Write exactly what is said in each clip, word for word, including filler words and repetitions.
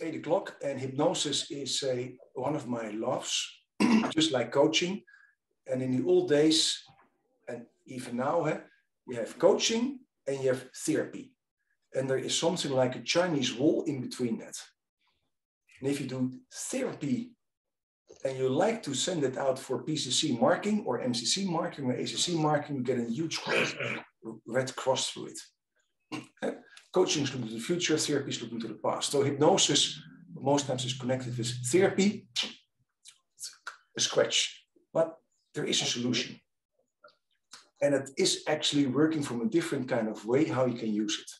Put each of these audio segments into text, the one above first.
eight o'clock, and hypnosis is a, one of my loves, just like coaching. And in the old days, and even now, you have coaching and you have therapy. And there is something like a Chinese wall in between that. And if you do therapy and you like to send it out for P C C marking or M C C marking or A C C marking, you get a huge red cross through it. Coaching is looking to the future, therapy is looking to the past. So hypnosis most times is connected with therapy, a scratch. But there is a solution. And it is actually working from a different kind of way, how you can use it.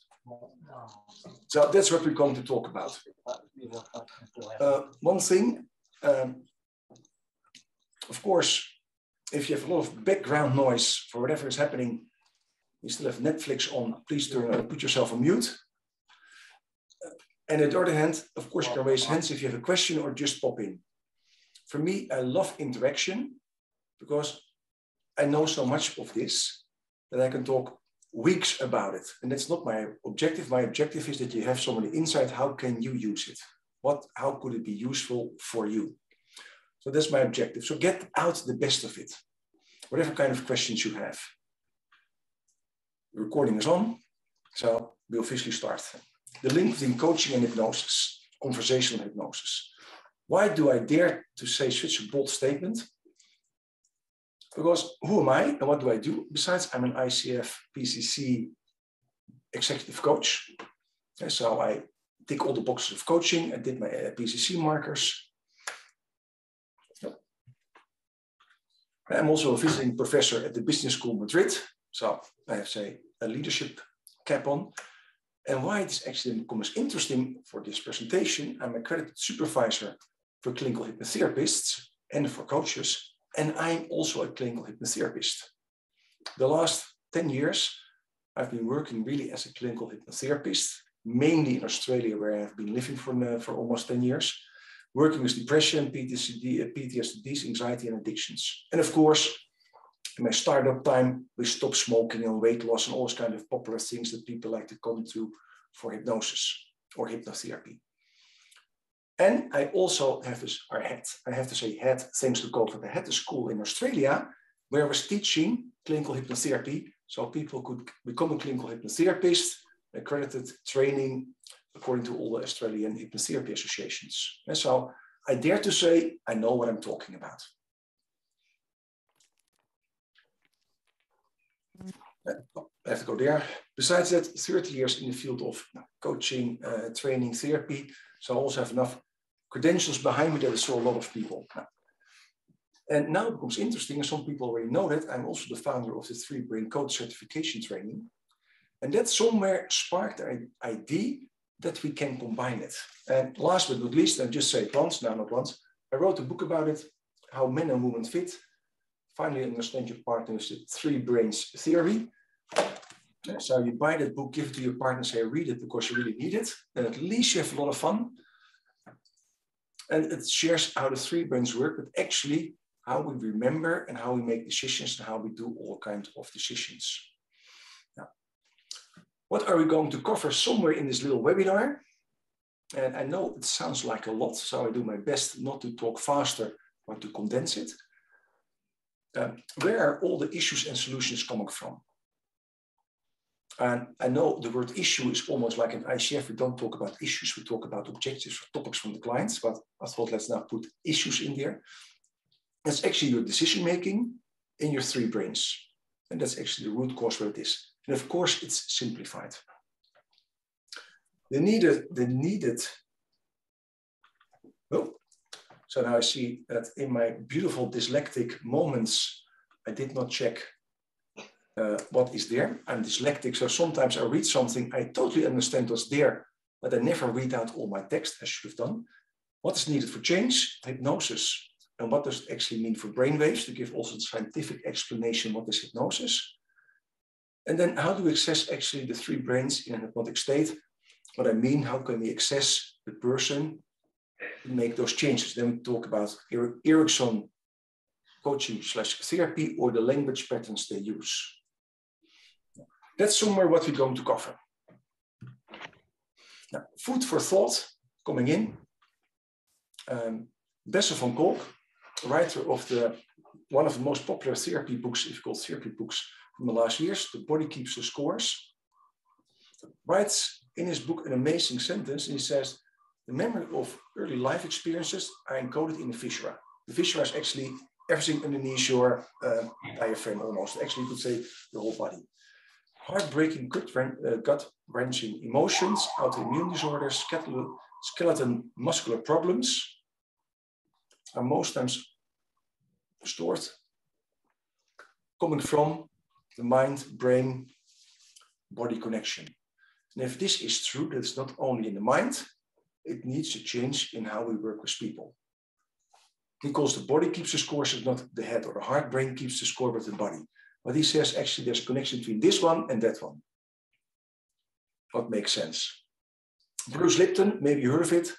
So that's what we're going to talk about. Uh, one thing, um, of course, if you have a lot of background noise for whatever is happening, you still have Netflix on, please turn, uh, put yourself on mute. Uh, and on the other hand, of course, you can raise hands if you have a question or just pop in. For me, I love interaction because I know so much of this that I can talk weeks about it. And that's not my objective. My objective is that you have somebody inside. How can you use it? What, how could it be useful for you? So that's my objective. So get out the best of it, whatever kind of questions you have. The recording is on, so we officially start. The link between coaching and hypnosis, conversational hypnosis. Why do I dare to say such a bold statement? Because who am I and what do I do? Besides, I'm an I C F P C C executive coach. And so I tick all the boxes of coaching. I did my P C C markers. I'm also a visiting professor at the Business School Madrid. So I have, say, a leadership cap on. And why this actually becomes interesting for this presentation, I'm an accredited supervisor for clinical hypnotherapists and for coaches. And I'm also a clinical hypnotherapist. The last ten years, I've been working really as a clinical hypnotherapist, mainly in Australia, where I've been living for, uh, for almost ten years, working with depression, P T S D, P T S Ds, anxiety, and addictions. And of course, in my startup time, we stopped smoking and weight loss and all those kind of popular things that people like to come to for hypnosis or hypnotherapy. And I also have this, or had, I have to say had, thanks to COVID, I had a school in Australia where I was teaching clinical hypnotherapy. So people could become a clinical hypnotherapist, accredited training, according to all the Australian hypnotherapy associations. And so I dare to say, I know what I'm talking about. I have to go there. Besides that, thirty years in the field of coaching, uh, training, therapy. So I also have enough credentials behind me that I saw a lot of people. And now it becomes interesting, and some people already know that, I'm also the founder of the Three Brain Code Certification Training. And that somewhere sparked the idea that we can combine it. And last but not least, and just say it once, now not once, I wrote a book about it, How Men and Women Fit. Finally, understand your partner's three brains theory. So you buy that book, give it to your partner, say, read it because you really need it. And at least you have a lot of fun. And it shares how the three brains work, but actually how we remember and how we make decisions and how we do all kinds of decisions. Now, what are we going to cover somewhere in this little webinar? And I know it sounds like a lot, so I do my best not to talk faster, but to condense it. Um, where are all the issues and solutions coming from? And I know the word issue is almost like an I C F. We don't talk about issues. We talk about objectives or topics from the clients. But I thought let's now put issues in there. That's actually your decision making in your three brains. And that's actually the root cause where it is. And of course, it's simplified. The needed, the needed. Oh, so now I see that in my beautiful dyslectic moments, I did not check. Uh, what is there? I'm dyslectic, so sometimes I read something, I totally understand what's there, but I never read out all my text, I should have done. What is needed for change? Hypnosis. And what does it actually mean for brainwaves? To give also a scientific explanation, what is hypnosis? And then how do we access actually the three brains in a hypnotic state? What I mean, how can we access the person to make those changes? Then we talk about er- Erickson coaching slash therapy or the language patterns they use. That's somewhere what we're going to cover. Now, food for thought coming in. Um, Bessel van der Kolk, writer of the one of the most popular therapy books, if you call therapy books, from the last years, The Body Keeps the Scores, writes in his book an amazing sentence. He says, the memory of early life experiences are encoded in the viscera. The viscera is actually everything underneath your uh, diaphragm almost. Actually, you could say the whole body. Heartbreaking, gut-wrenching emotions, autoimmune disorders, skeleton muscular problems are most times stored, coming from the mind-brain-body connection. And if this is true, that's not only in the mind, it needs to change in how we work with people. He calls the body keeps the scores, it's not the head or the heart. Brain keeps the score, but the body. But he says, actually, there's a connection between this one and that one. What makes sense? Bruce Lipton, maybe you heard of it.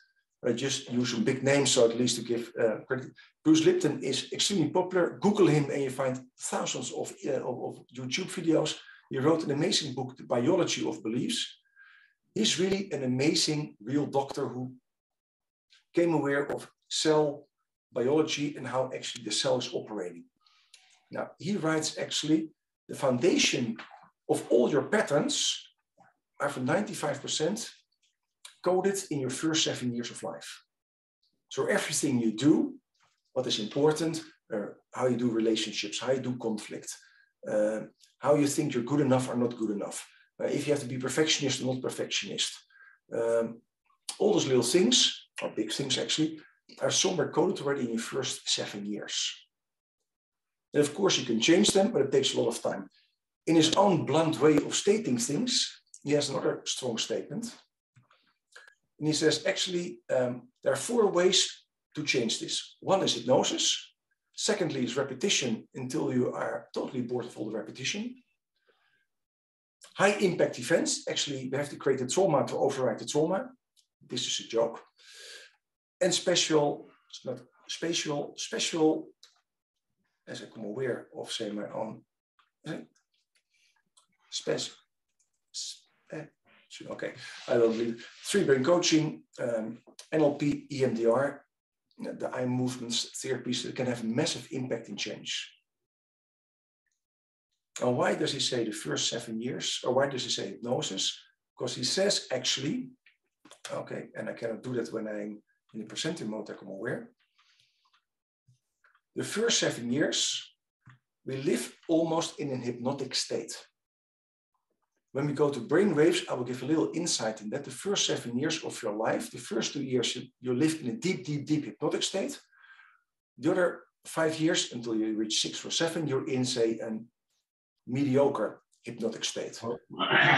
I just use some big names, so at least to give uh, credit. Bruce Lipton is extremely popular. Google him and you find thousands of, uh, of YouTube videos. He wrote an amazing book, The Biology of Beliefs. He's really an amazing real doctor who came aware of cell biology and how actually the cell is operating. Now, he writes actually the foundation of all your patterns are for ninety-five percent coded in your first seven years of life. So everything you do, what is important, uh, how you do relationships, how you do conflict, uh, how you think you're good enough or not good enough, uh, if you have to be perfectionist or not perfectionist. Um, all those little things, or big things actually, are somewhere coded already in your first seven years. And of course, you can change them, but it takes a lot of time. In his own blunt way of stating things, he has another strong statement. And he says, actually, um, there are four ways to change this. One is hypnosis. Secondly, is repetition until you are totally bored of all the repetition. High impact events. Actually, we have to create a trauma to override the trauma. This is a joke. And special, not spatial, special, as I come aware of, say, my own. Space. Okay, I will leave. Three brain coaching, um, N L P, E M D R, the eye movements, therapies that can have massive impact and change. And why does he say the first seven years? Or why does he say hypnosis? Because he says actually, okay, and I cannot do that when I'm in the presenting mode, I come aware. The first seven years, we live almost in a hypnotic state. When we go to brain waves, I will give a little insight in that. The first seven years of your life, the first two years, you, you live in a deep, deep, deep hypnotic state. The other five years, until you reach six or seven, you're in, say, a mediocre hypnotic state.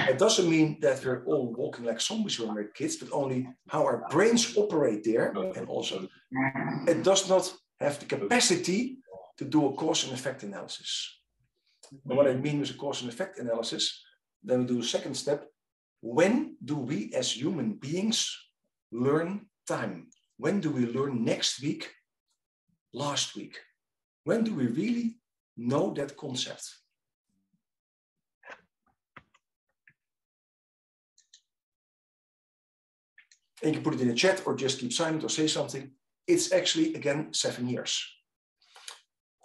It doesn't mean that we're all walking like zombies when we're kids, but only how our brains operate there. And also, it does not have the capacity to do a cause and effect analysis. And what I mean with a cause and effect analysis, then we do a second step. When do we as human beings learn time? When do we learn next week, last week? When do we really know that concept? And you can put it in the chat or just keep silent or say something. It's actually, again, seven years.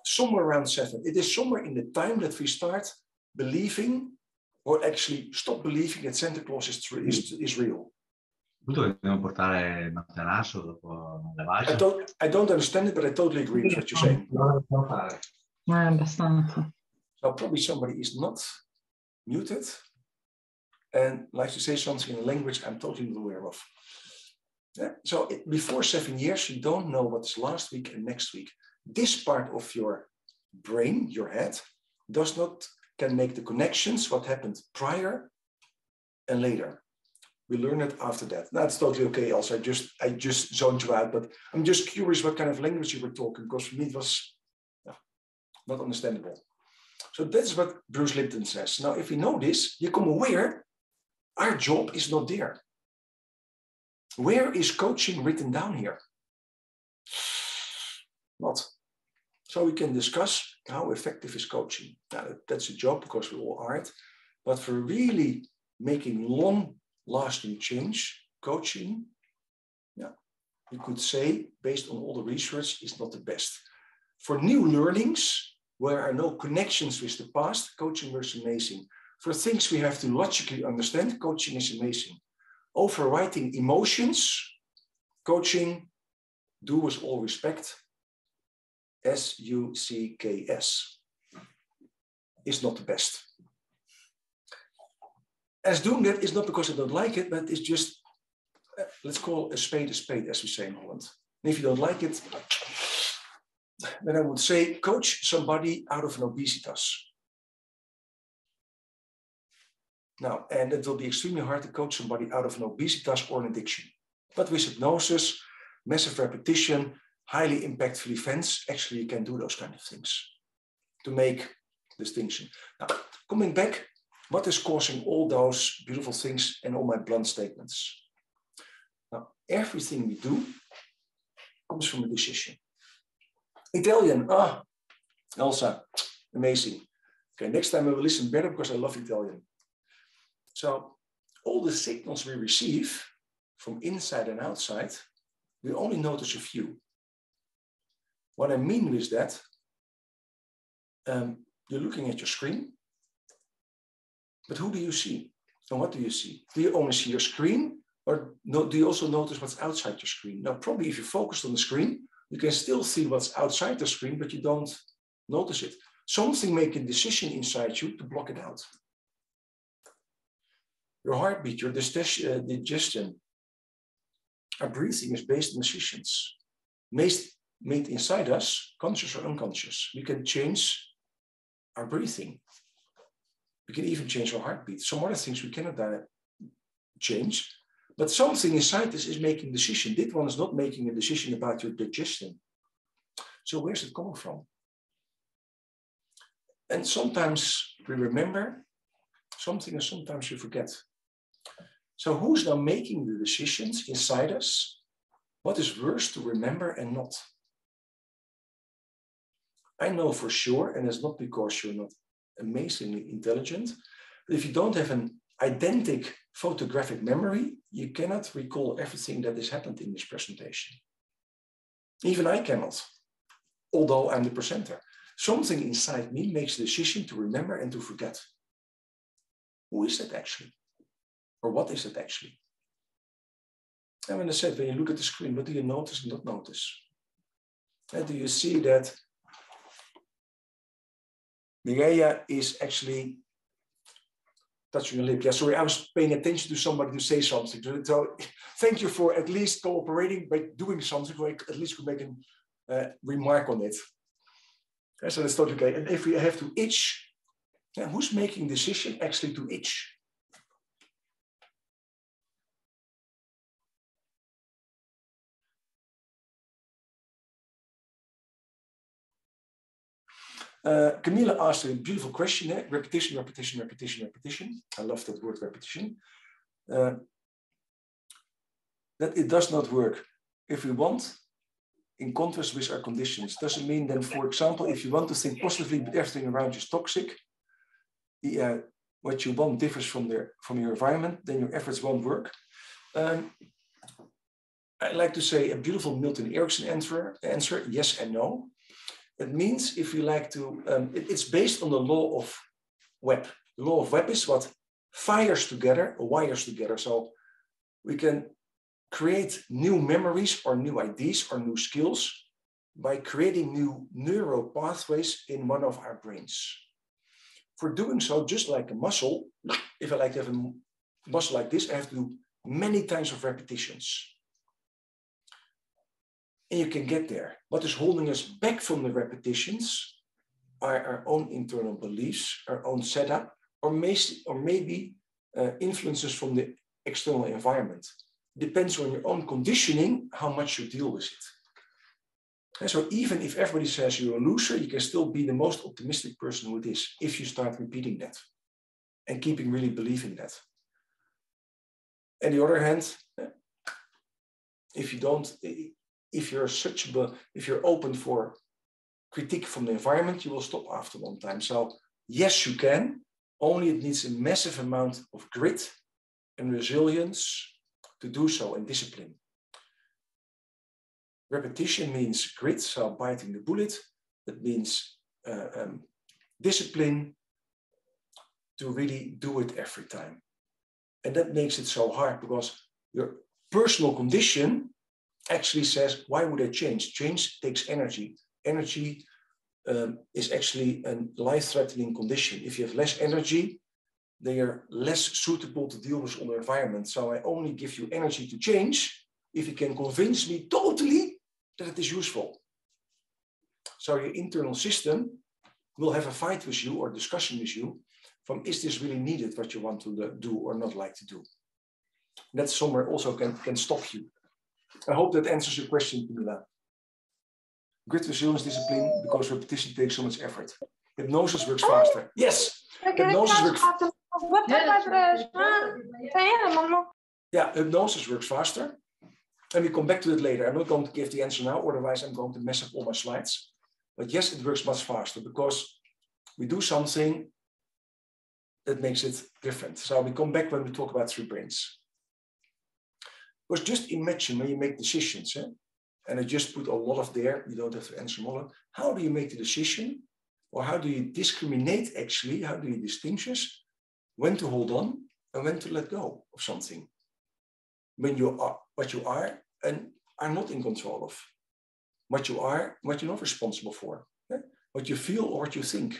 Somewhere around seven. It is somewhere in the time that we start believing or actually stop believing that Santa Claus is, is, is real. I don't, I don't understand it, but I totally agree with what you're saying. I understand. Now, probably somebody is not muted and likes to say something in a language I'm totally not aware of. Yeah? So it, before seven years, you don't know what's last week and next week. This part of your brain, your head, does not can make the connections, what happened prior and later. We learn it after that. That's totally okay. Also, I just, I just zoned you out, but I'm just curious what kind of language you were talking, because for me it was yeah, not understandable. So that's what Bruce Lipton says. Now, if you know this, you become aware our job is not there. Where is coaching written down here? Not. So we can discuss how effective is coaching. Now, that's a job because we all are it. But for really making long-lasting change, coaching you could say, based on all the research, is not the best. For new learnings, where there are no connections with the past, coaching was amazing. For things we have to logically understand, coaching is amazing. Overriding emotions, coaching, do with all respect, S U C K S, is not the best. As doing that is not because I don't like it, but it's just, uh, let's call a spade a spade, as we say in Holland. And if you don't like it, then I would say, coach somebody out of an obesitas. Now, and it will be extremely hard to coach somebody out of an obesitas or an addiction. But with hypnosis, massive repetition, highly impactful events, actually you can do those kind of things to make distinction. Now, coming back, what is causing all those beautiful things and all my blunt statements? Now, everything we do comes from a decision. Italian, ah, Elsa, amazing. Okay, next time I will listen better because I love Italian. So all the signals we receive from inside and outside, we only notice a few. What I mean with that, um, you're looking at your screen, but who do you see? And what do you see? Do you only see your screen, or no, do you also notice what's outside your screen? Now, probably if you focused on the screen, you can still see what's outside the screen, but you don't notice it. Something makes a decision inside you to block it out. Your heartbeat, your digestion, our breathing is based on decisions made inside us, conscious or unconscious. We can change our breathing. We can even change our heartbeat. Some other things we cannot change, but something inside this is making a decision. This one is not making a decision about your digestion. So where's it coming from? And sometimes we remember something and sometimes you forget. So who's now making the decisions inside us? What is worse to remember and not? I know for sure, and it's not because you're not amazingly intelligent, but if you don't have an identical photographic memory, you cannot recall everything that has happened in this presentation. Even I cannot, although I'm the presenter. Something inside me makes the decision to remember and to forget. Who is that actually? Or what is it actually? And when I said, when you look at the screen, what do you notice and not notice? And do you see that Mireia is actually touching your lip? Yeah, sorry, I was paying attention to somebody to say something. So thank you for at least cooperating by doing something, where I at least could make a uh, remark on it. And so that's totally okay. And if we have to itch, yeah, who's making decision actually to itch? Uh, Camila asked a beautiful question, eh? repetition, repetition, repetition, repetition. I love that word, repetition. Uh, that it does not work if we want, in contrast with our conditions. Doesn't mean then, for example, if you want to think positively, but everything around you is toxic, the, uh, what you want differs from, their, from your environment, then your efforts won't work. Um, I like to say a beautiful Milton Erickson answer, answer yes and no. It means if you like to, um, it, it's based on the law of web. The law of web is what fires together, wires together. So we can create new memories or new ideas or new skills by creating new neural pathways in one of our brains. For doing so, just like a muscle, if I like to have a muscle like this, I have to do many times of repetitions. And you can get there. What is holding us back from the repetitions are our own internal beliefs, our own setup, or, may, or maybe uh, influences from the external environment. Depends on your own conditioning, how much you deal with it. And so even if everybody says you're a loser, you can still be the most optimistic person who it is, if you start repeating that and keeping really believing that. On the other hand, if you don't, If you're such, if you're open for critique from the environment, you will stop after one time. So yes, you can. Only it needs a massive amount of grit and resilience to do so, and discipline. Repetition means grit, so biting the bullet. That means uh, um, discipline to really do it every time. And that makes it so hard because your personal condition actually says, why would I change? Change takes energy. Energy um, is actually a life-threatening condition. If you have less energy, they are less suitable to deal with on the environment. So I only give you energy to change if you can convince me totally that it is useful. So your internal system will have a fight with you or discussion with you from, is this really needed, what you want to do or not like to do? That somewhere also can, can stop you. I hope that answers your question, Pamela. Grit, resilience, discipline, because repetition takes so much effort. Hypnosis works faster. Yes, hypnosis works faster. Yeah, hypnosis works faster. And we come back to it later. I'm not going to give the answer now, otherwise I'm going to mess up all my slides. But yes, it works much faster because we do something that makes it different. So we come back when we talk about three brains. Because just imagine when you make decisions, eh? And I just put a lot of there, you don't have to answer all of. How do you make the decision? Or how do you discriminate actually? How do you distinguish when to hold on and when to let go of something? When you are what you are and are not in control of. What you are, what you're not responsible for. Eh? What you feel or what you think.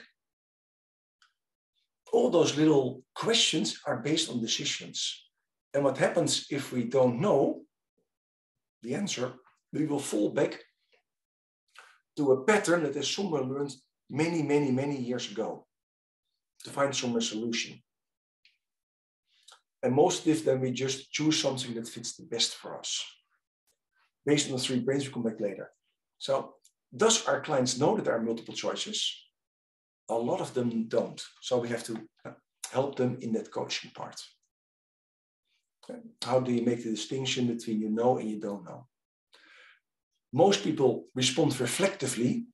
All those little questions are based on decisions. And what happens if we don't know the answer, we will fall back to a pattern that is somewhere learned many, many, many years ago to find some solution. And most of them, we just choose something that fits the best for us. Based on the three brains, we come back later. So does our clients know that there are multiple choices? A lot of them don't. So we have to help them in that coaching part. Okay. How do you make the distinction between you know and you don't know? Most people respond reflectively,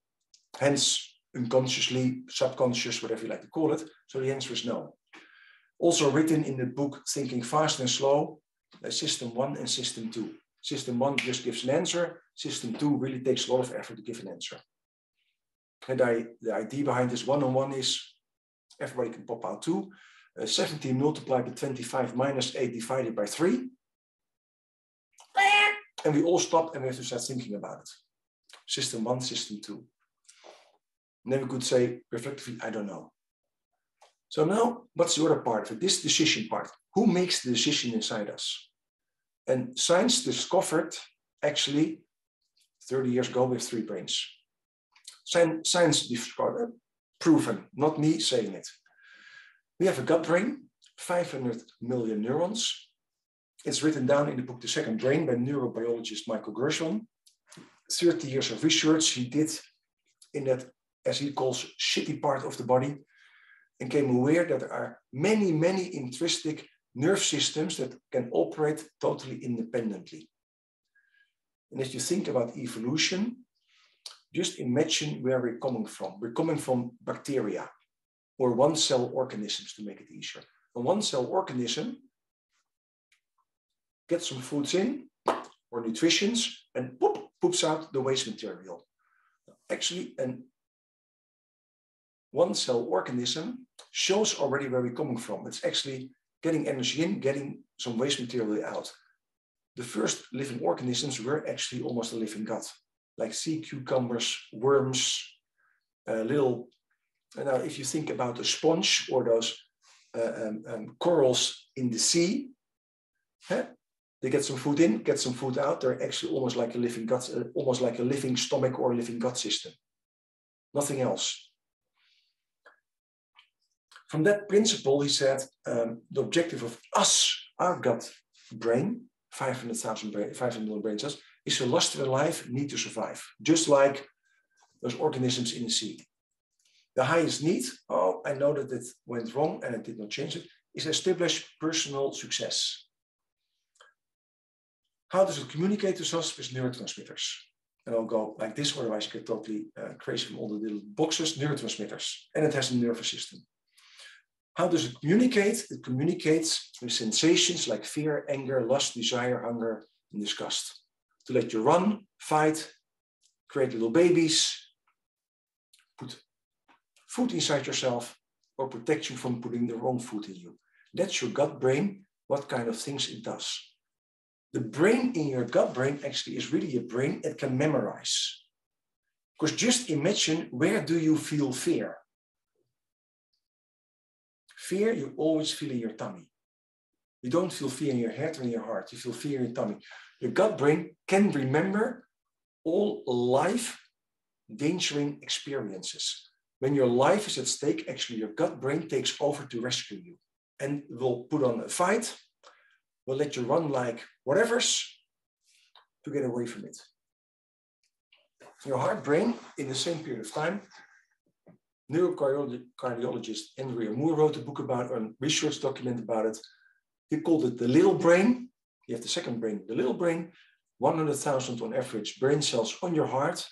hence unconsciously, subconscious, whatever you like to call it. So the answer is no. Also written in the book, Thinking Fast and Slow, uh, System one and System two. System one just gives an answer. System two really takes a lot of effort to give an answer. And I, the idea behind this one-on-one is everybody can pop out too. Uh, seventeen multiplied by twenty-five minus eight divided by three. And we all stop and we have to start thinking about it. System one, system two. And then we could say reflectively, I don't know. So now, what's the other part of it? This decision part. Who makes the decision inside us? And science discovered, actually, thirty years ago, we have three brains. Science discovered, proven, not me saying it. We have a gut brain, five hundred million neurons. It's written down in the book, The Second Brain, by neurobiologist Michael Gershon. thirty years of research he did in that, as he calls, shitty part of the body, and came aware that there are many, many intrinsic nerve systems that can operate totally independently. And as you think about evolution, just imagine where we're coming from. We're coming from bacteria, or one-cell organisms, to make it easier. A one-cell organism gets some foods in, or nutritions, and poop, poops out the waste material. Actually, a one-cell organism shows already where we're coming from. It's actually getting energy in, getting some waste material out. The first living organisms were actually almost a living gut, like sea cucumbers, worms, uh, little. Now, if you think about a sponge or those uh, um, um, corals in the sea, huh? They get some food in, get some food out. They're actually almost like a living gut, uh, almost like a living stomach or a living gut system. Nothing else. From that principle, he said, um, the objective of us, our gut brain, five hundred million brain cells, is to lust for life, need to survive, just like those organisms in the sea. The highest need, oh, I know that it went wrong and I did not change it, is establish personal success. How does it communicate to us? With neurotransmitters. And I'll go like this, otherwise I get totally uh, crazy from all the little boxes, neurotransmitters. And it has a nervous system. How does it communicate? It communicates with sensations like fear, anger, lust, desire, hunger, and disgust to let you run, fight, create little babies, put food inside yourself, or protect you from putting the wrong food in you. That's your gut brain, what kind of things it does. The brain in your gut brain actually is really a brain that can memorize. Because just imagine, where do you feel fear? Fear you always feel in your tummy. You don't feel fear in your head or in your heart. You feel fear in your tummy. Your gut brain can remember all life-endangering experiences. When your life is at stake, actually your gut brain takes over to rescue you and will put on a fight, will let you run like whatever's to get away from it. Your heart brain, in the same period of time, neurocardiologist Andrew Moore wrote a book about, or a research document about it. He called it the little brain. You have the second brain, the little brain, one hundred thousand on average brain cells on your heart,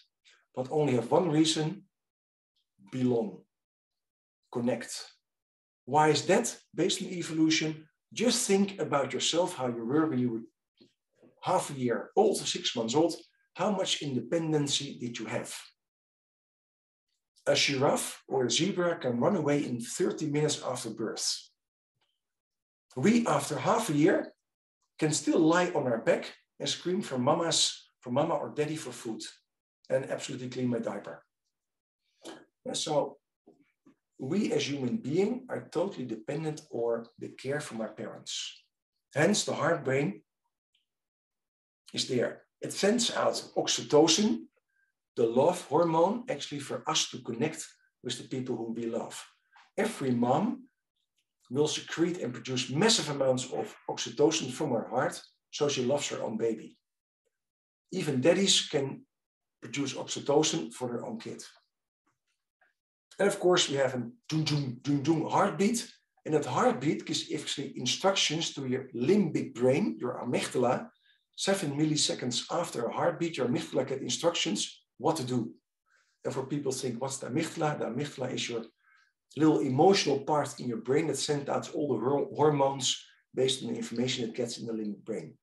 but only have one reason: belong, connect. Why is that? Based on evolution, just think about yourself, how you were when you were half a year old, six months old. How much independency did you have? A giraffe or a zebra can run away in thirty minutes after birth. We, after half a year, can still lie on our back and scream for mamas, for mama or daddy for food, and absolutely clean my diaper. And so we as human beings are totally dependent on the care from our parents. Hence, the heart brain is there. It sends out oxytocin, the love hormone, actually for us to connect with the people who we love. Every mom will secrete and produce massive amounts of oxytocin from her heart, so she loves her own baby. Even daddies can produce oxytocin for their own kid. And of course, we have a doom, doom, doom, doom heartbeat. And that heartbeat gives actually instructions to your limbic brain, your amygdala. Seven milliseconds after a heartbeat, your amygdala gets instructions what to do. And for people think, what's the amygdala? The amygdala is your little emotional part in your brain that sends out all the hormones based on the information it gets in the limbic brain.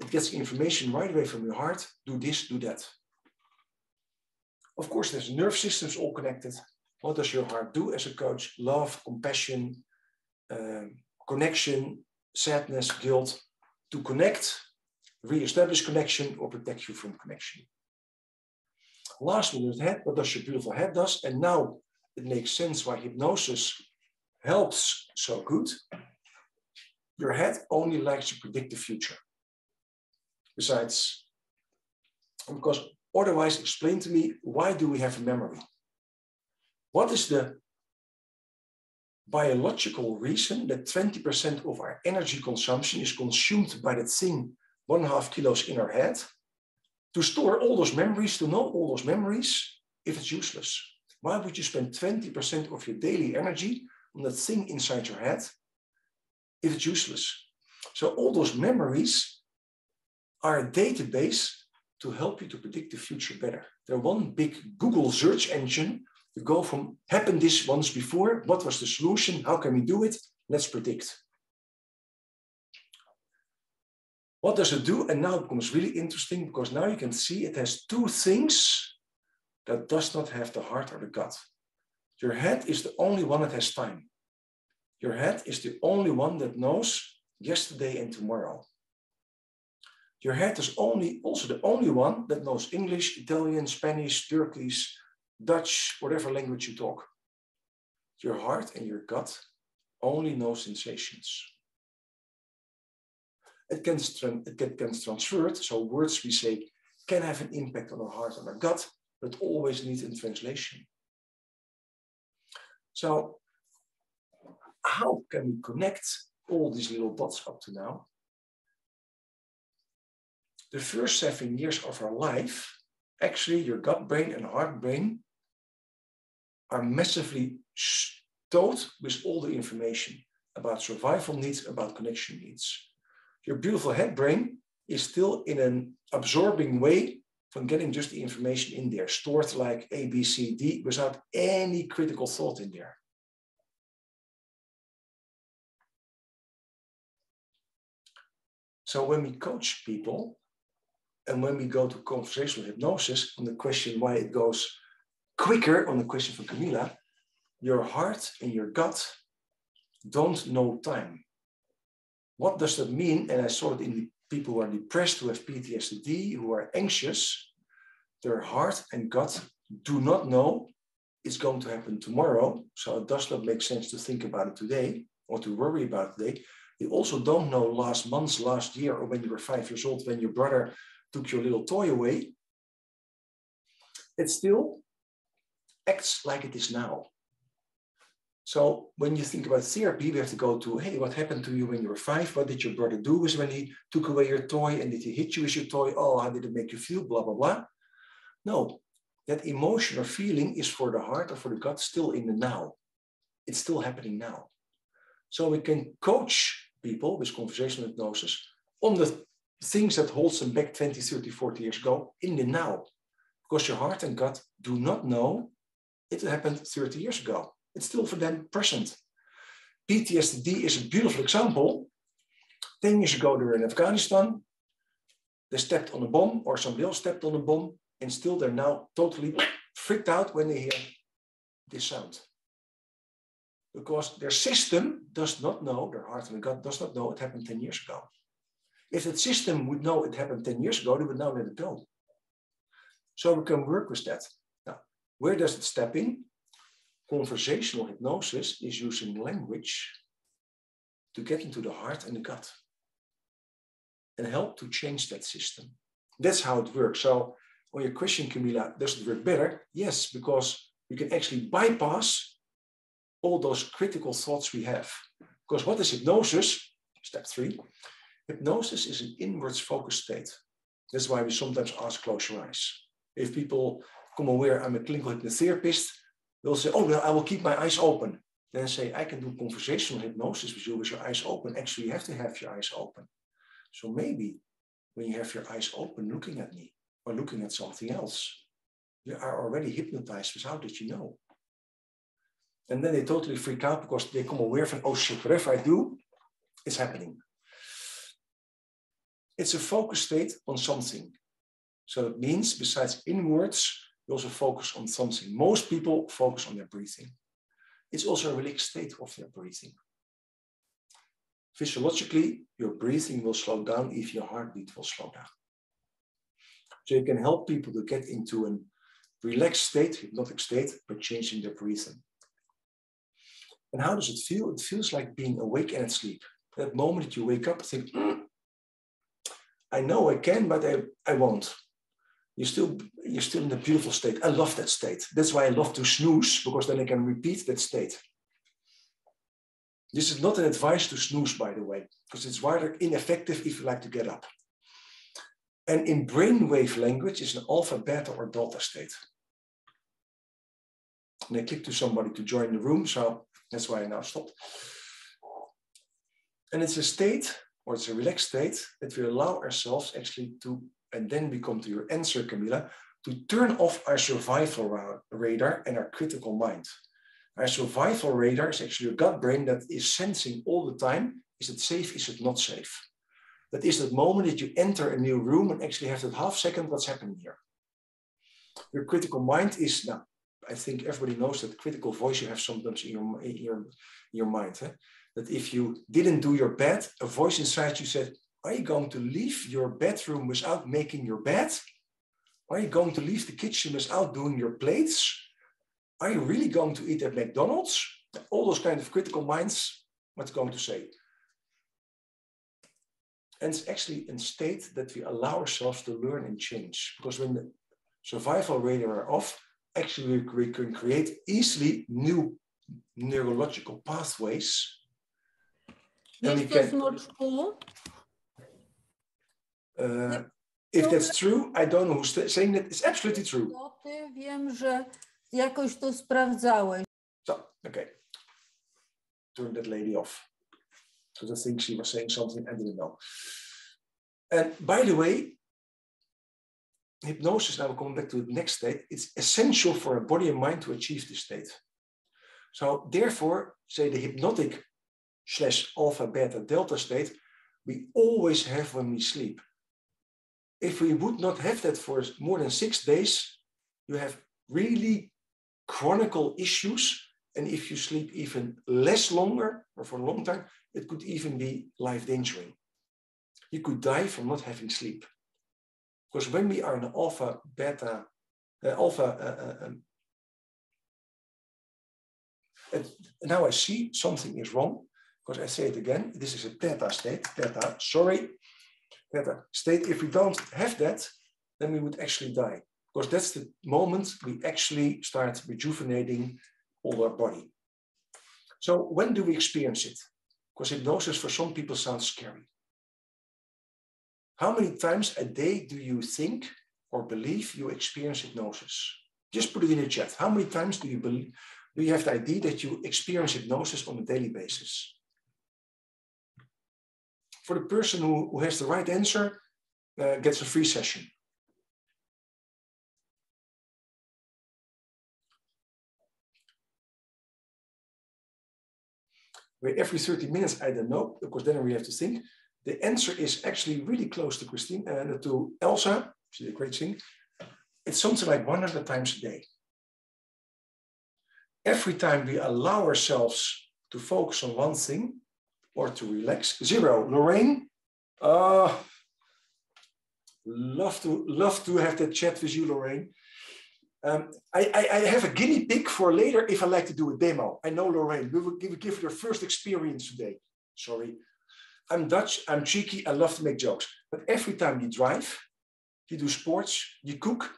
It gets information right away from your heart, do this, do that. Of course, there's nerve systems all connected. What does your heart do as a coach? Love, compassion, um, connection, sadness, guilt, to connect, reestablish connection, or protect you from connection. Last one is head. What does your beautiful head does? And now, it makes sense why hypnosis helps so good. Your head only likes to predict the future. Besides, because otherwise, explain to me, why do we have a memory? What is the biological reason that twenty percent of our energy consumption is consumed by that thing, one and a half kilos in our head, to store all those memories, to know all those memories, if it's useless? Why would you spend twenty percent of your daily energy on that thing inside your head if it's useless? So all those memories are a database to help you to predict the future better. They're one big Google search engine to go from, happened this once before, what was the solution, how can we do it, let's predict. What does it do? And now it becomes really interesting, because now you can see it has two things that does not have the heart or the gut. Your head is the only one that has time. Your head is the only one that knows yesterday and tomorrow. Your head is only, also the only one that knows English, Italian, Spanish, Turkish, Dutch, whatever language you talk. Your heart and your gut only know sensations. It can, it can, can transfer it, so words we say can have an impact on our heart and our gut, but always needs in translation. So how can we connect all these little dots up to now? The first seven years of our life, actually your gut brain and heart brain are massively stowed with all the information about survival needs, about connection needs. Your beautiful head brain is still in an absorbing way from getting just the information in there, stored like A, B, C, D, without any critical thought in there. So when we coach people, And when we go to conversational hypnosis, on the question why it goes quicker, on the question for Camilla, your heart and your gut don't know time. What does that mean? And I saw it in the people who are depressed, who have P T S D, who are anxious. Their heart and gut do not know it's going to happen tomorrow. So it does not make sense to think about it today or to worry about it today. They also don't know last month, last year, or when you were five years old, when your brother took your little toy away. It still acts like it is now. So when you think about therapy, we have to go to, hey, what happened to you when you were five? What did your brother do is when he took away your toy? And did he hit you with your toy? Oh, how did it make you feel? Blah, blah, blah. No, that emotion or feeling is for the heart or for the gut still in the now. It's still happening now. So we can coach people with conversational hypnosis on the things that holds them back twenty, thirty, forty years ago in the now. Because your heart and gut do not know it happened thirty years ago. It's still for them present. P T S D is a beautiful example. ten years ago, they were in Afghanistan. They stepped on a bomb or somebody else stepped on a bomb, and still they're now totally freaked out when they hear this sound. Because their system does not know, their heart and gut does not know it happened ten years ago. If that system would know it happened ten years ago, they would now let it go. So we can work with that. Now, where does it step in? Conversational hypnosis is using language to get into the heart and the gut and help to change that system. That's how it works. So on your question, Camilla, does it work better? Yes, because you can actually bypass all those critical thoughts we have. Because what is hypnosis? Step three. Hypnosis is an inwards focused state. That's why we sometimes ask, close your eyes. If people come aware I'm a clinical hypnotherapist, they'll say, oh, well, I will keep my eyes open. Then I say, I can do conversational hypnosis with you with your eyes open. Actually, you have to have your eyes open. So maybe when you have your eyes open looking at me or looking at something else, you are already hypnotized without that you know. And then they totally freak out because they come aware from, oh shit, whatever I do, it's happening. It's a focus state on something. So it means besides inwards, you also focus on something. Most people focus on their breathing. It's also a relaxed state of their breathing. Physiologically, your breathing will slow down if your heartbeat will slow down. So you can help people to get into a relaxed state, hypnotic state, by changing their breathing. And how does it feel? It feels like being awake and asleep. That moment that you wake up, think, mm, I know I can, but I, I won't. You're still, you're still in a beautiful state. I love that state. That's why I love to snooze, because then I can repeat that state. This is not an advice to snooze, by the way, because it's rather ineffective if you like to get up. And in brainwave language, it's an alpha, beta, or delta state. And I clicked to somebody to join the room, so that's why I now stopped. And it's a state, or it's a relaxed state, that we allow ourselves actually to, and then we come to your answer, Camilla, to turn off our survival radar and our critical mind. Our survival radar is actually your gut brain that is sensing all the time, is it safe, is it not safe? That is that moment that you enter a new room and actually have that half second, what's happening here? Your critical mind is, now, I think everybody knows that critical voice you have sometimes in your, in your, in your mind, eh? That if you didn't do your bed, a voice inside you said, are you going to leave your bedroom without making your bed? Are you going to leave the kitchen without doing your plates? Are you really going to eat at McDonald's? All those kind of critical minds, what's going to say? And it's actually a state that we allow ourselves to learn and change. Because when the survival radar are off, actually we can create easily new neurological pathways. If that's not true. Uh, if that's true, I don't know who's saying that. It's absolutely true. Wiem, że jakoś to sprawdzałeś. So, okay. Turn that lady off. Because I think she was saying something I didn't know. And by the way, hypnosis, now we're coming back to the next state, it's essential for a body and mind to achieve this state. So therefore, say the hypnotic slash alpha, beta, delta state, we always have when we sleep. if we would not have that for more than six days, you have really chronic issues. And if you sleep even less longer or for a long time, it could even be life-endangering. You could die from not having sleep. Because when we are in alpha, beta, uh, alpha, uh, uh, um, it, now I see something is wrong, because I say it again, this is a theta state, theta, sorry, theta state. If we don't have that, then we would actually die, because that's the moment we actually start rejuvenating all our body. So when do we experience it? Because hypnosis for some people sounds scary. How many times a day do you think or believe you experience hypnosis? Just put it in the chat. How many times do you believe, do you have the idea that you experience hypnosis on a daily basis? For the person who, who has the right answer, uh, gets a free session. Wait, every thirty minutes, I don't know, because then we have to think. The answer is actually really close to Christine and uh, to Elsa. She did a great thing. It's something like one hundred times a day. Every time we allow ourselves to focus on one thing or to relax, zero. Lorraine, uh, love to love to have that chat with you, Lorraine. Um, I, I, I have a guinea pig for later if I like to do a demo. I know Lorraine. We will give, give her first experience today. Sorry. I'm Dutch, I'm cheeky, I love to make jokes. But every time you drive, you do sports, you cook,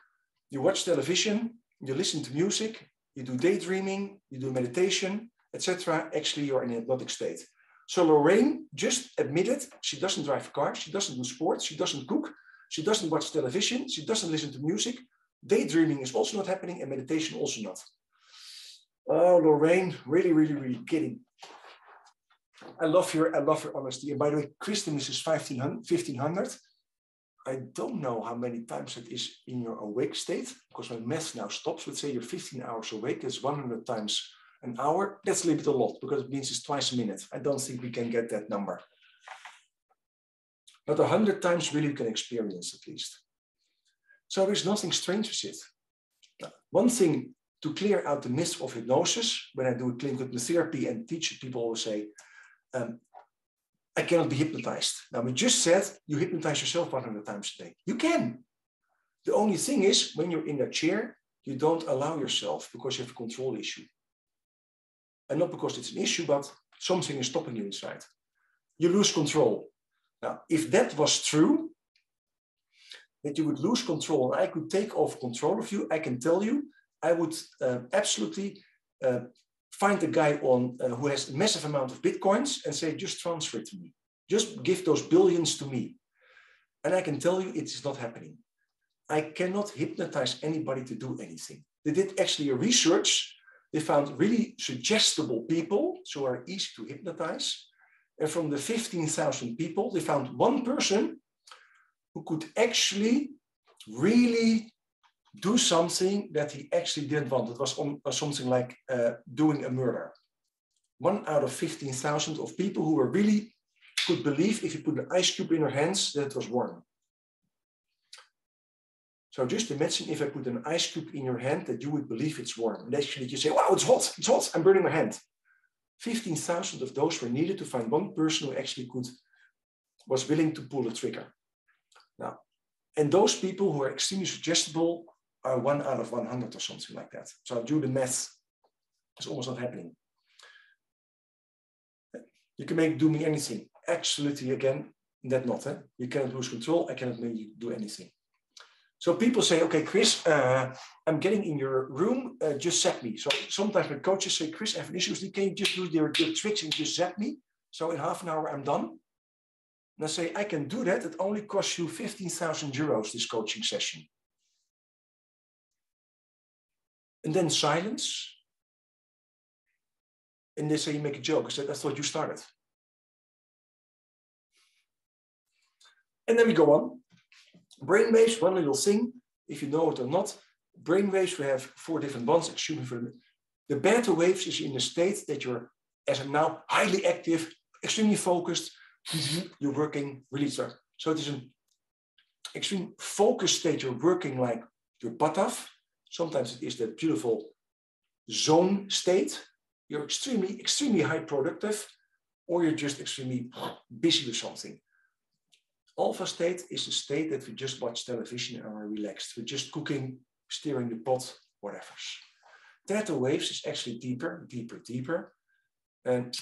you watch television, you listen to music, you do daydreaming, you do meditation, et cetera. Actually, you're in a hypnotic state. So Lorraine just admitted she doesn't drive a car, she doesn't do sports, she doesn't cook, she doesn't watch television, she doesn't listen to music. Daydreaming is also not happening and meditation also not. Oh, Lorraine, really, really, really kidding. I love your, I love your honesty. And by the way, Kristen, this is fifteen hundred. I don't know how many times it is in your awake state, because my math now stops. Let's say you're fifteen hours awake. That's one hundred times an hour. That's a little bit a lot, because it means it's twice a minute. I don't think we can get that number. But one hundred times really you can experience at least. So there's nothing strange with it. Now, one thing to clear out the myth of hypnosis, when I do clinical hypnotherapy and teach it, people always say, Um, I cannot be hypnotized. Now, we just said you hypnotize yourself one hundred times a day. You can. The only thing is, when you're in that chair, you don't allow yourself because you have a control issue. And not because it's an issue, but something is stopping you inside. You lose control. Now, if that was true, that you would lose control and I could take over control of you, I can tell you, I would uh, absolutely... Uh, find a guy on uh, who has a massive amount of bitcoins and say, just transfer it to me. Just give those billions to me. And I can tell you it is not happening. I cannot hypnotize anybody to do anything. They did actually a research. They found really suggestible people, so are easy to hypnotize. And from the fifteen thousand people, they found one person who could actually really do something that he actually didn't want. It was on, uh, something like uh, doing a murder. One out of fifteen thousand of people who were really could believe if you put an ice cube in her hands that it was warm. So just imagine if I put an ice cube in your hand that you would believe it's warm. And actually you say, wow, it's hot, it's hot, I'm burning my hand. fifteen thousand of those were needed to find one person who actually could, was willing to pull the trigger. Now, and those people who are extremely suggestible are one out of one hundred or something like that. So I'll do the math. It's almost not happening. You can make do me anything. Absolutely, again, that not. Eh? You cannot lose control. I cannot make you do anything. So people say, okay, Chris, uh, I'm getting in your room. Uh, just zap me. So sometimes my coaches say, Chris, I have an issue with you. Can you just do your, your tricks and just zap me? So in half an hour, I'm done. And I say, I can do that. It only costs you fifteen thousand euros, this coaching session. And then silence. And they say, you make a joke. I said, I thought you started. And then we go on. Brainwaves, one little thing, if you know it or not. Brainwaves, we have four different ones. Excuse me for a minute. The beta waves is in the state that you're, as I'm now, highly active, extremely focused. You're working really hard. So it is an extreme focus state, you're working like your butt off. Sometimes it is that beautiful zone state. You're extremely, extremely high productive, or you're just extremely busy with something. Alpha state is the state that we just watch television and we're relaxed. We're just cooking, stirring the pot, whatever. Theta waves is actually deeper, deeper, deeper. And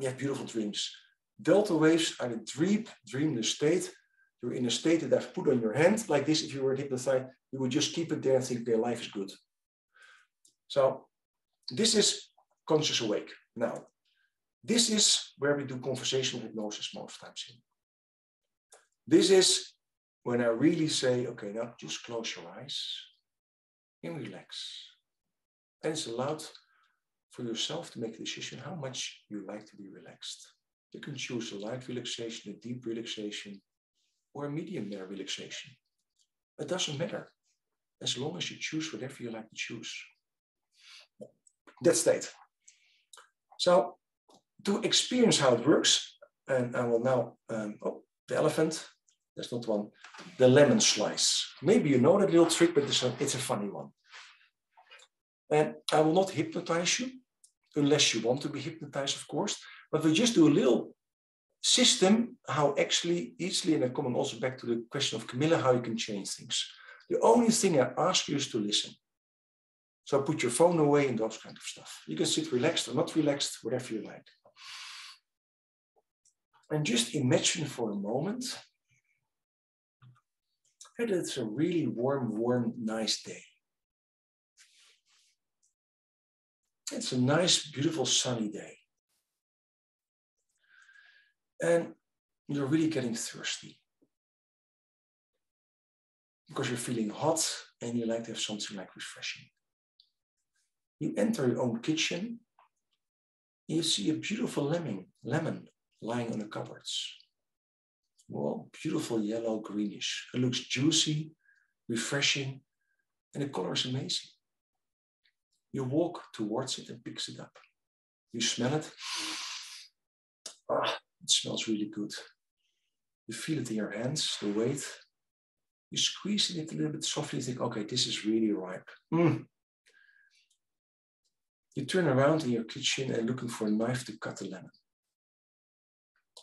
you have beautiful dreams. Delta waves are the dream, dreamless state. You're in a state that I've put on your hand like this. If you were hypnotized, you would just keep it there and think, okay, life is good. So this is conscious awake. Now, this is where we do conversational hypnosis most times in. This is when I really say, okay, now just close your eyes and relax. And it's allowed for yourself to make a decision how much you like to be relaxed. You can choose a light relaxation, a deep relaxation, or a medium relaxation. It doesn't matter, as long as you choose whatever you like to choose. That state. So to experience how it works, and I will now, um, oh, the elephant, that's not one, the lemon slice. Maybe you know that little trick, but it's a, it's a funny one. And I will not hypnotize you, unless you want to be hypnotized, of course, but we just do a little system, how actually easily, and I'm coming also back to the question of Camilla, how you can change things. The only thing I ask you is to listen. So put your phone away and those kind of stuff. You can sit relaxed or not relaxed, whatever you like. And just imagine for a moment that it's a really warm, warm, nice day. It's a nice, beautiful, sunny day. And you're really getting thirsty because you're feeling hot and you like to have something like refreshing. You enter your own kitchen, and you see a beautiful lemon, lemon lying on the cupboards. Well, beautiful yellow, greenish. It looks juicy, refreshing, and the color is amazing. You walk towards it and picks it up. You smell it. Ah, it smells really good. You feel it in your hands, the weight. You squeeze it a little bit softly. You think, okay, this is really ripe. Mm. You turn around in your kitchen and looking for a knife to cut the lemon.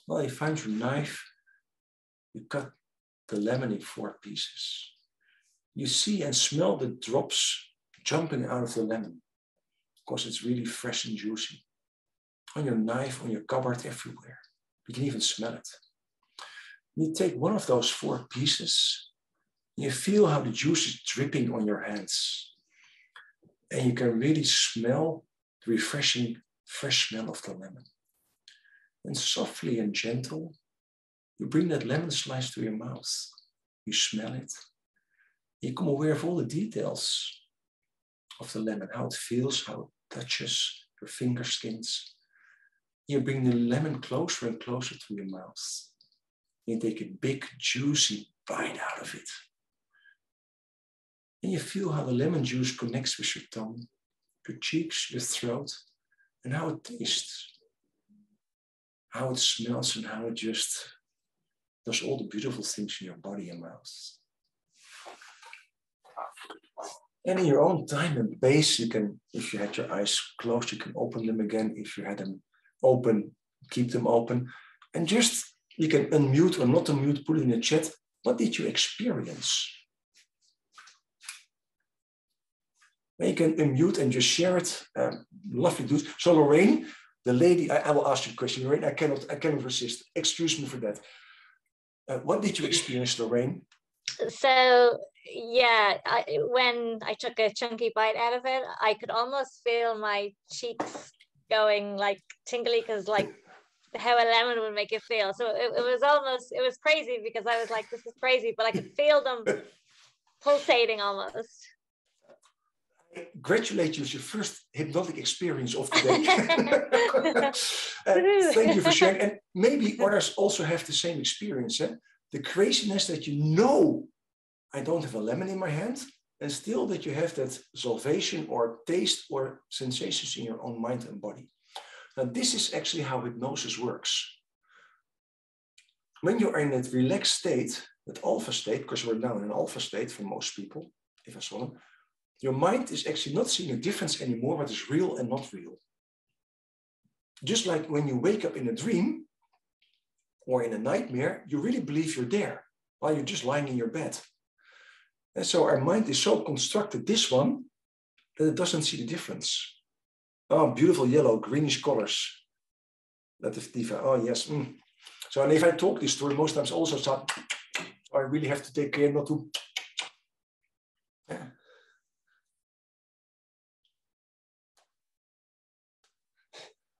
Well, you find your knife. You cut the lemon in four pieces. You see and smell the drops jumping out of the lemon, because it's really fresh and juicy. On your knife, on your cupboard, everywhere. You can even smell it. You take one of those four pieces, and you feel how the juice is dripping on your hands. And you can really smell the refreshing, fresh smell of the lemon. And softly and gentle, you bring that lemon slice to your mouth. You smell it. You become aware of all the details of the lemon, how it feels, how it touches your finger skins. You bring the lemon closer and closer to your mouth. You take a big, juicy bite out of it. And you feel how the lemon juice connects with your tongue, your cheeks, your throat, and how it tastes, how it smells, and how it just does all the beautiful things in your body and mouth. And in your own time and pace, you can, if you had your eyes closed, you can open them again. If you had them open, keep them open. And just, you can unmute or not unmute, put in the chat, what did you experience? And you can unmute and just share it. Um, lovely dudes. So Lorraine, the lady, I, I will ask you a question. Lorraine, I cannot, I cannot resist. Excuse me for that. Uh, what did you experience, Lorraine? So, yeah, I, when I took a chunky bite out of it, I could almost feel my cheeks going like tingly, because like how a lemon would make it feel. So it, it was almost, it was crazy, because I was like, this is crazy, but I could feel them pulsating almost. I congratulate you, it's your first hypnotic experience of today. Thank you for sharing. And maybe others also have the same experience. Eh? The craziness that you know, I don't have a lemon in my hand, and still that you have that salvation or taste or sensations in your own mind and body. Now, this is actually how hypnosis works. When you are in that relaxed state, that alpha state, because we're now in an alpha state for most people, if I saw them, your mind is actually not seeing a difference anymore, what is real and not real. Just like when you wake up in a dream or in a nightmare, you really believe you're there while you're just lying in your bed. And so our mind is so constructed, this one, that it doesn't see the difference. Oh, beautiful yellow, greenish colors. That is diva. Oh, yes. Mm. So, and if I talk this story, most times also start, I really have to take care not to. Yeah.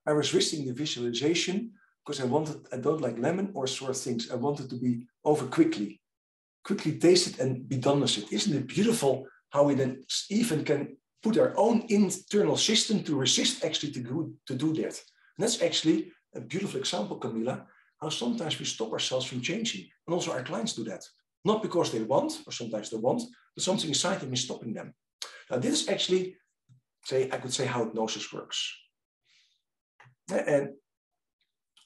I was risking the visualization because I wanted, I don't like lemon or sour things. I wanted to be over quickly, quickly taste it and be done with it. Isn't it beautiful how we then even can put our own internal system to resist actually to do, to do that? And that's actually a beautiful example, Camilla, how sometimes we stop ourselves from changing. And also our clients do that. Not because they want, or sometimes they want, but something inside them is stopping them. Now this is actually, say, I could say how hypnosis works. And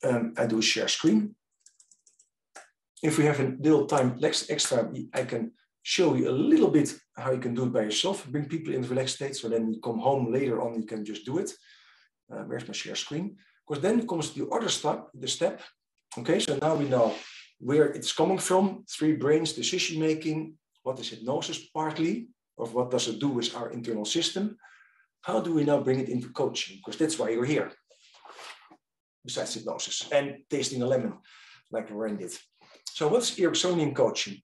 um, I do a share screen. If we have a little time extra, I can show you a little bit how you can do it by yourself, bring people in the relaxed state, so then you come home later on, you can just do it. Uh, where's my share screen? Because then comes the other step, the step. Okay, so now we know where it's coming from, three brains, decision making, what is hypnosis partly, of what does it do with our internal system? How do we now bring it into coaching? Because that's why you're here. Besides hypnosis and tasting a lemon, like Lauren did. So what's Ericksonian coaching?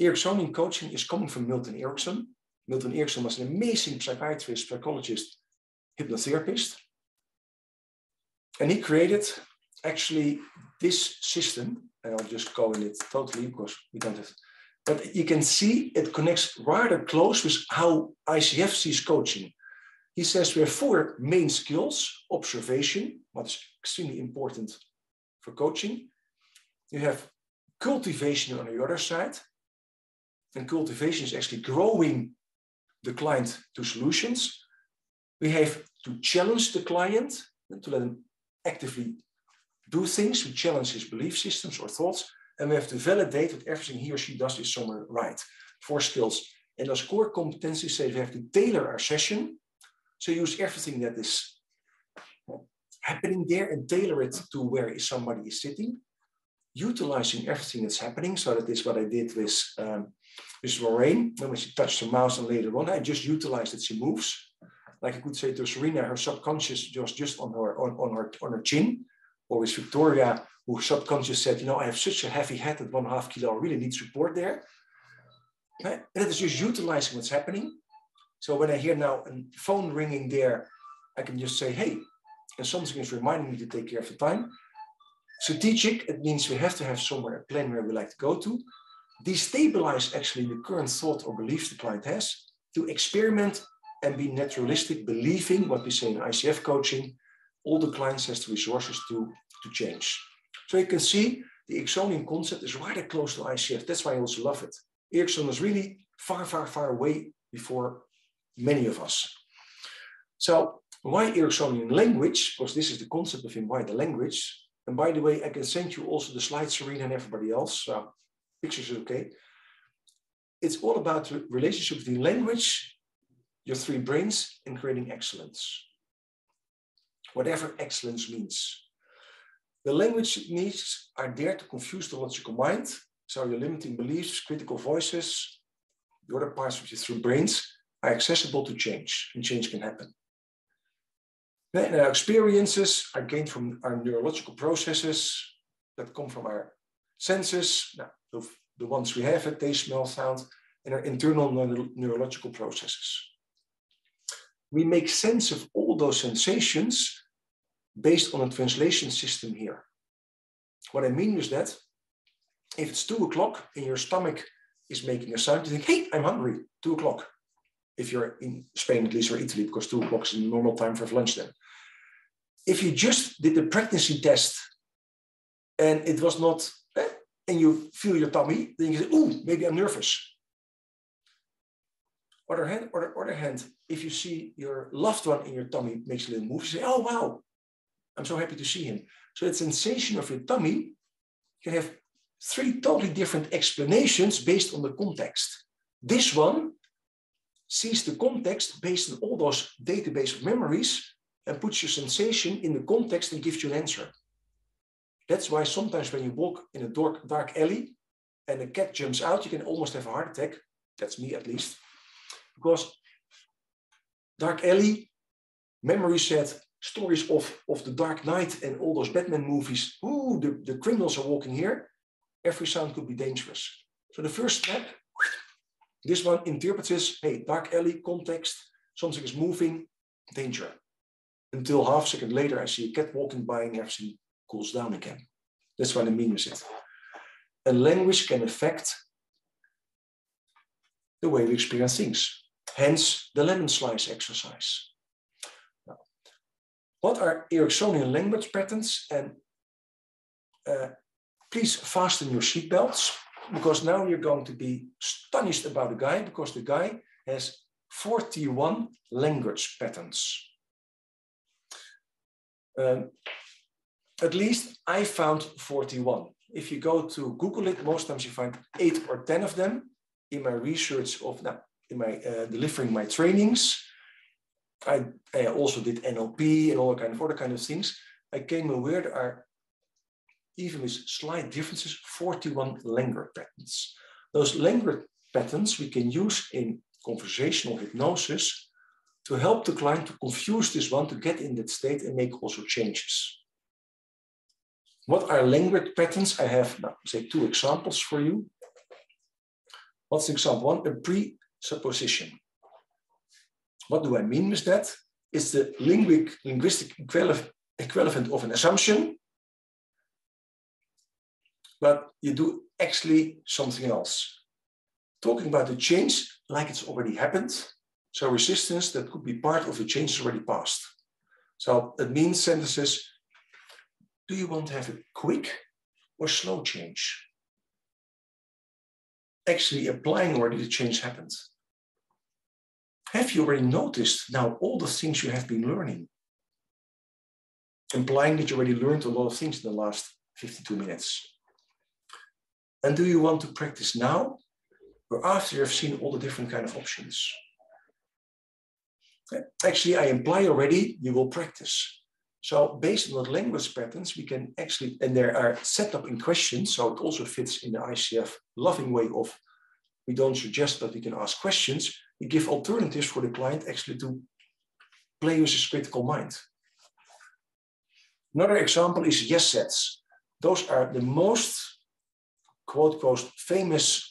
Ericksonian coaching is coming from Milton Erickson. Milton Erickson was an amazing psychiatrist, psychologist, hypnotherapist. And he created actually this system. And I'll just go in it totally, because we don't have, but you can see it connects rather close with how I C F sees coaching. He says we have four main skills: observation, what is extremely important for coaching. You have cultivation on the other side. And cultivation is actually growing the client to solutions. We have to challenge the client, to let him actively do things. We challenge his belief systems or thoughts. And we have to validate that everything he or she does is somewhere right. Four skills. And as core competencies say, we have to tailor our session. So use everything that is happening there and tailor it to where somebody is sitting, utilizing everything that's happening. So that is what I did with um, with Lorraine. When she touched her mouse and later on, I just utilized that she moves. Like I could say to Serena, her subconscious was just on her on, on her on her chin, or with Victoria, who subconscious said, you know, I have such a heavy head at one half kilo, I really need support there. And that is just utilizing what's happening. So when I hear now a phone ringing there, I can just say, hey, and something is reminding me to take care of the time. Strategic, it means we have to have somewhere a plan where we like to go to. Destabilize actually the current thought or belief the client has. To experiment and be naturalistic, believing what we say in I C F coaching, all the clients has the resources to, to change. So you can see the Ericksonian concept is rather close to I C F. That's why I also love it. Erickson was really far, far, far away before many of us. So why Ericksonian language? Because this is the concept of him, why the language. And by the way, I can send you also the slides, Serena and everybody else. So pictures are okay. It's all about the relationship between language, your three brains, and creating excellence. Whatever excellence means. The language needs are there to confuse the logical mind. So your limiting beliefs, critical voices, the other parts of your three brains, are accessible to change, and change can happen. And our experiences are gained from our neurological processes that come from our senses, the, the ones we have, taste, smell, sound, and our internal neuro neurological processes. We make sense of all those sensations based on a translation system here. What I mean is that if it's two o'clock and your stomach is making a sound, you think, hey, I'm hungry, two o'clock. If you're in Spain, at least, or Italy, because two o'clock is the normal time for lunch then. If you just did the pregnancy test and it was not, eh, and you feel your tummy, then you say, ooh, maybe I'm nervous. On the other hand, on the other hand, if you see your loved one in your tummy makes a little move, you say, oh, wow, I'm so happy to see him. So that sensation of your tummy can have three totally different explanations based on the context. This one sees the context based on all those database of memories and puts your sensation in the context and gives you an answer. That's why sometimes when you walk in a dark, dark alley and a cat jumps out, you can almost have a heart attack. That's me at least. Because dark alley, memory set, stories of, of the Dark Knight and all those Batman movies. Ooh, the, the criminals are walking here. Every sound could be dangerous. So the first step, this one interprets as, hey, dark alley, context, something is moving, danger. Until half a second later, I see a cat walking by and everything cools down again. That's what I mean with it. And language can affect the way we experience things. Hence the lemon slice exercise. Now, what are Ericksonian language patterns? And uh, please fasten your seatbelts, because now you're going to be astonished about the guy, because the guy has forty-one language patterns. Um, at least I found forty-one. If you go to Google it, most times you find eight or ten of them. In my research of now, in my uh, delivering my trainings, I, I also did N L P and all kind of other kind of things. I came aware there are, even with slight differences, forty-one language patterns. Those language patterns we can use in conversational hypnosis to help the client to confuse this one, to get in that state and make also changes. What are language patterns? I have now, say, two examples for you. What's an example one? A presupposition. What do I mean with that? It's the linguistic, linguistic equivalent of an assumption, but you do actually something else. Talking about the change like it's already happened. So resistance that could be part of the change already past. So it means sentences, do you want to have a quick or slow change? Actually applying already the change happened. Have you already noticed now all the things you have been learning? Implying that you already learned a lot of things in the last fifty-two minutes. And do you want to practice now or after you have seen all the different kind of options? Actually, I imply already you will practice. So based on the language patterns, we can actually, and there are set up in questions, so it also fits in the I C F loving way of, we don't suggest that we can ask questions, we give alternatives for the client actually to play with his critical mind. Another example is yes sets. Those are the most, quote, quote, famous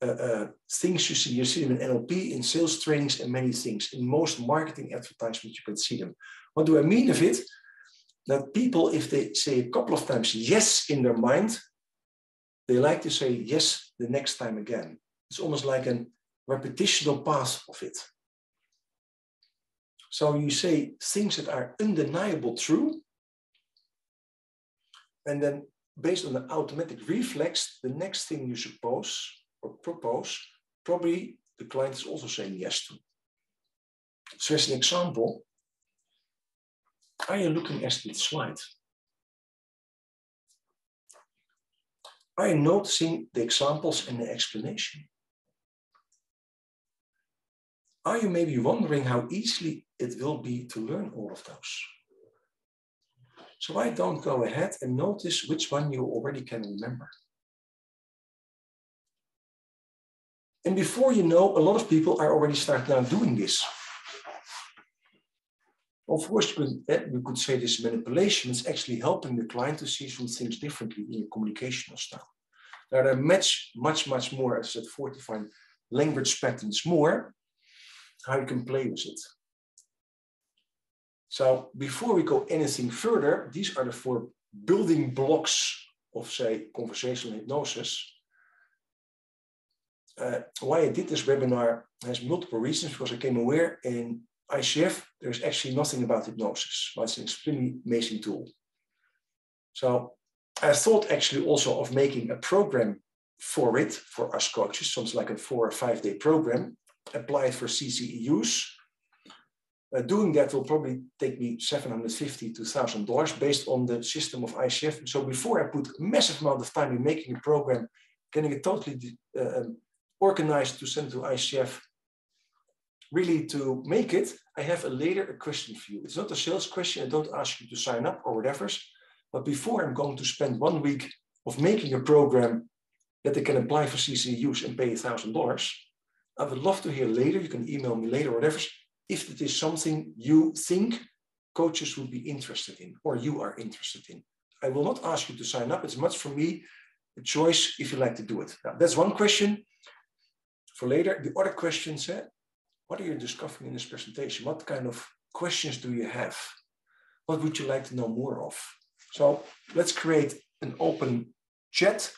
Uh, uh, things you see, you see them in N L P, in sales trainings, and many things. In most marketing advertisements, you can see them. What do I mean of it? That people, if they say a couple of times yes in their mind, they like to say yes the next time again. It's almost like a repetitional path of it. So you say things that are undeniable true, and then based on the automatic reflex, the next thing you suppose or propose, probably the client is also saying yes to. So as an example, are you looking at this slide? Are you noticing the examples and the explanation? Are you maybe wondering how easily it will be to learn all of those? So why don't go ahead and notice which one you already can remember? And before you know, a lot of people are already starting now doing this. Of course, we could say this manipulation is actually helping the client to see some things differently in your communicational style. Now, there are much, much, much more, as I said, forty-five language patterns more, how you can play with it. So before we go anything further, these are the four building blocks of, say, conversational hypnosis. Uh, why I did this webinar has multiple reasons, because I came aware in I C F, there's actually nothing about hypnosis, but it's an extremely amazing tool. So I thought actually also of making a program for it, for us coaches, something like a four or five day program, applied for C C E Us. Uh, doing that will probably take me seven hundred fifty to one thousand dollars based on the system of I C F. So before I put a massive amount of time in making a program, getting it totally uh, organized to send to I C F, really to make it, I have a later a question for you. It's not a sales question. I don't ask you to sign up or whatever. But before I'm going to spend one week of making a program that they can apply for C C Us and pay one thousand dollars, I would love to hear later. You can email me later or whatever. If it is something you think coaches would be interested in or you are interested in. I will not ask you to sign up. It's much for me a choice if you like to do it. Now, that's one question for later. The other question said, what are you discovering in this presentation? What kind of questions do you have? What would you like to know more of? So let's create an open chat.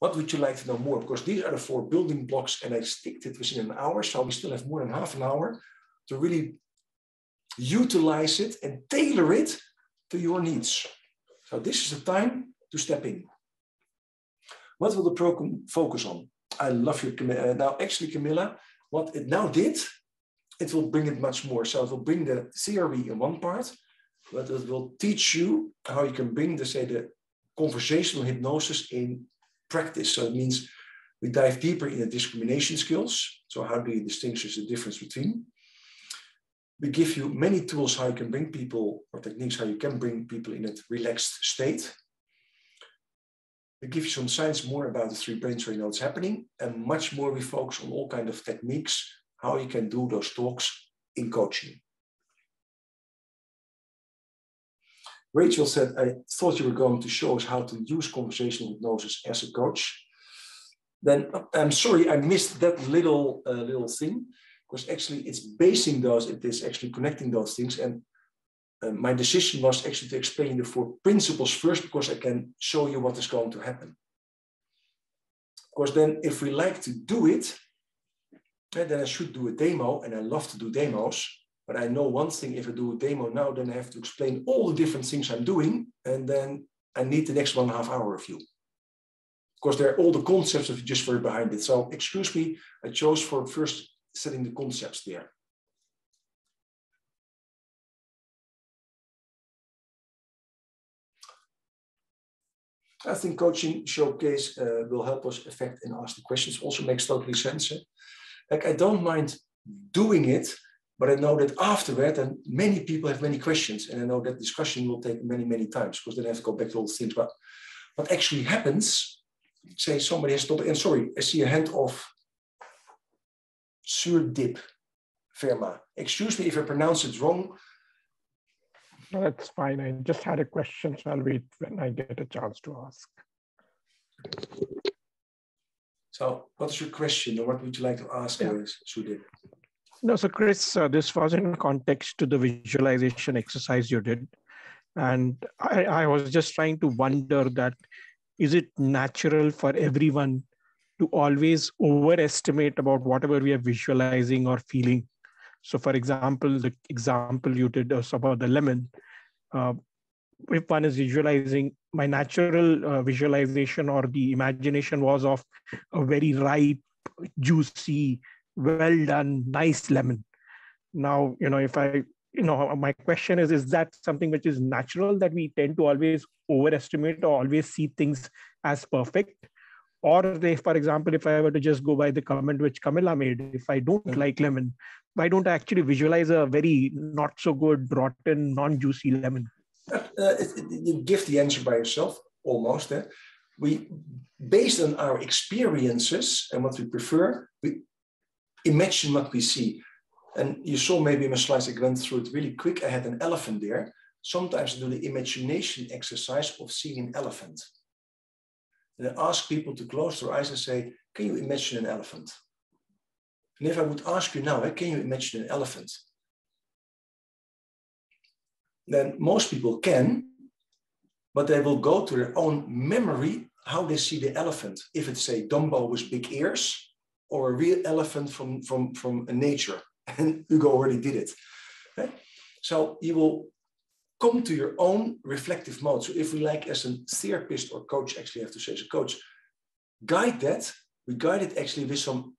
What would you like to know more? Because these are the four building blocks and I sticked it within an hour. So we still have more than half an hour to really utilize it and tailor it to your needs. So this is the time to step in. What will the program focus on? I love you, Camilla. Now, actually, Camilla, what it now did, it will bring it much more. So it will bring the theory in one part, but it will teach you how you can bring the, say, the conversational hypnosis in practice. So it means we dive deeper in the discrimination skills. So how do you distinguish the difference between? We give you many tools how you can bring people, or techniques how you can bring people in a relaxed state. We give you some science more about the three brains where you know what's happening, and much more we focus on all kinds of techniques, how you can do those talks in coaching. Rachel said, I thought you were going to show us how to use conversational hypnosis as a coach. Then, I'm sorry, I missed that little, uh, little thing. Because actually it's basing those, it is actually connecting those things. And uh, my decision was actually to explain the four principles first, because I can show you what is going to happen. Of course, then if we like to do it, then I should do a demo, and I love to do demos. But I know one thing, if I do a demo now, then I have to explain all the different things I'm doing. And then I need the next one and a half hour of you. Of course, there are all the concepts of just very behind it. So excuse me, I chose for first setting the concepts there. I think coaching showcase uh, will help us affect and ask the questions. Also makes totally sense. Eh? Like I don't mind doing it, but I know that afterward, and many people have many questions, and I know that discussion will take many, many times because then I have to go back to all the things. But what actually happens? Say somebody has stopped. And sorry, I see a hand off. Surdip Verma. Excuse me if I pronounce it wrong. No, that's fine. I just had a question. So I'll wait when I get a chance to ask. So what is your question, or what would you like to ask, yeah. Surdip? No, so Chris, uh, this was in context to the visualization exercise you did. And I, I was just trying to wonder that, is it natural for everyone to always overestimate about whatever we are visualizing or feeling? So for example, the example you did about the lemon, uh, if one is visualizing, my natural uh, visualization or the imagination was of a very ripe, juicy, well done, nice lemon. Now, you know, if I, you know, my question is, is that something which is natural, that we tend to always overestimate or always see things as perfect? Or they, for example, if I were to just go by the comment which Camilla made, if I don't like lemon, why don't I actually visualize a very not so good, rotten, non-juicy lemon? Uh, it, it, you give the answer by yourself, almost. Eh? We, based on our experiences and what we prefer, we imagine what we see. And you saw maybe in my slides, I went through it really quick. I had an elephant there. Sometimes I do the imagination exercise of seeing an elephant. And I ask people to close their eyes and say, can you imagine an elephant? And if I would ask you now, can you imagine an elephant? Then most people can, but they will go to their own memory, how they see the elephant. If it's a Dumbo with big ears, or a real elephant from, from, from nature. And Hugo already did it. Okay? So you will come to your own reflective mode. So if we like, as a therapist or coach, actually I have to say as a coach, guide that, we guide it actually with some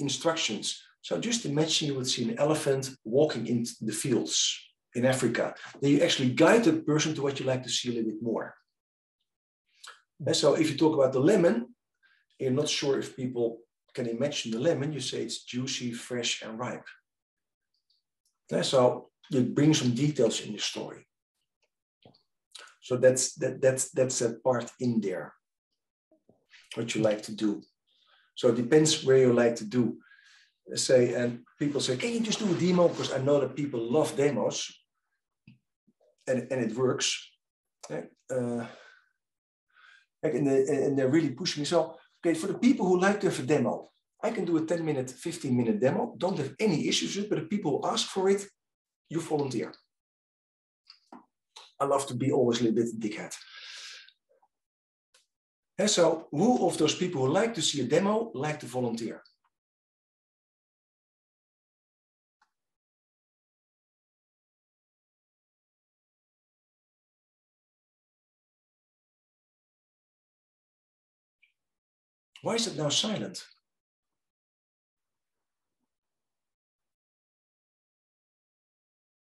instructions. So just imagine you would see an elephant walking in the fields in Africa. Then you actually guide the person to what you like to see a little bit more. And so if you talk about the lemon, you're not sure if people can imagine the lemon, you say it's juicy, fresh, and ripe. And so you bring some details in the story. So that's, that, that's, that's a part in there, what you like to do. So it depends where you like to do. Say, and people say, can you just do a demo? Because I know that people love demos, and, and it works. Okay. Uh, and, they, and they're really pushing me. So, okay, for the people who like to have a demo, I can do a ten minute, fifteen minute demo, don't have any issues with it, but the people who ask for it, you volunteer. I love to be always a little bit dickhead. And so, who of those people who like to see a demo like to volunteer? Why is it now silent?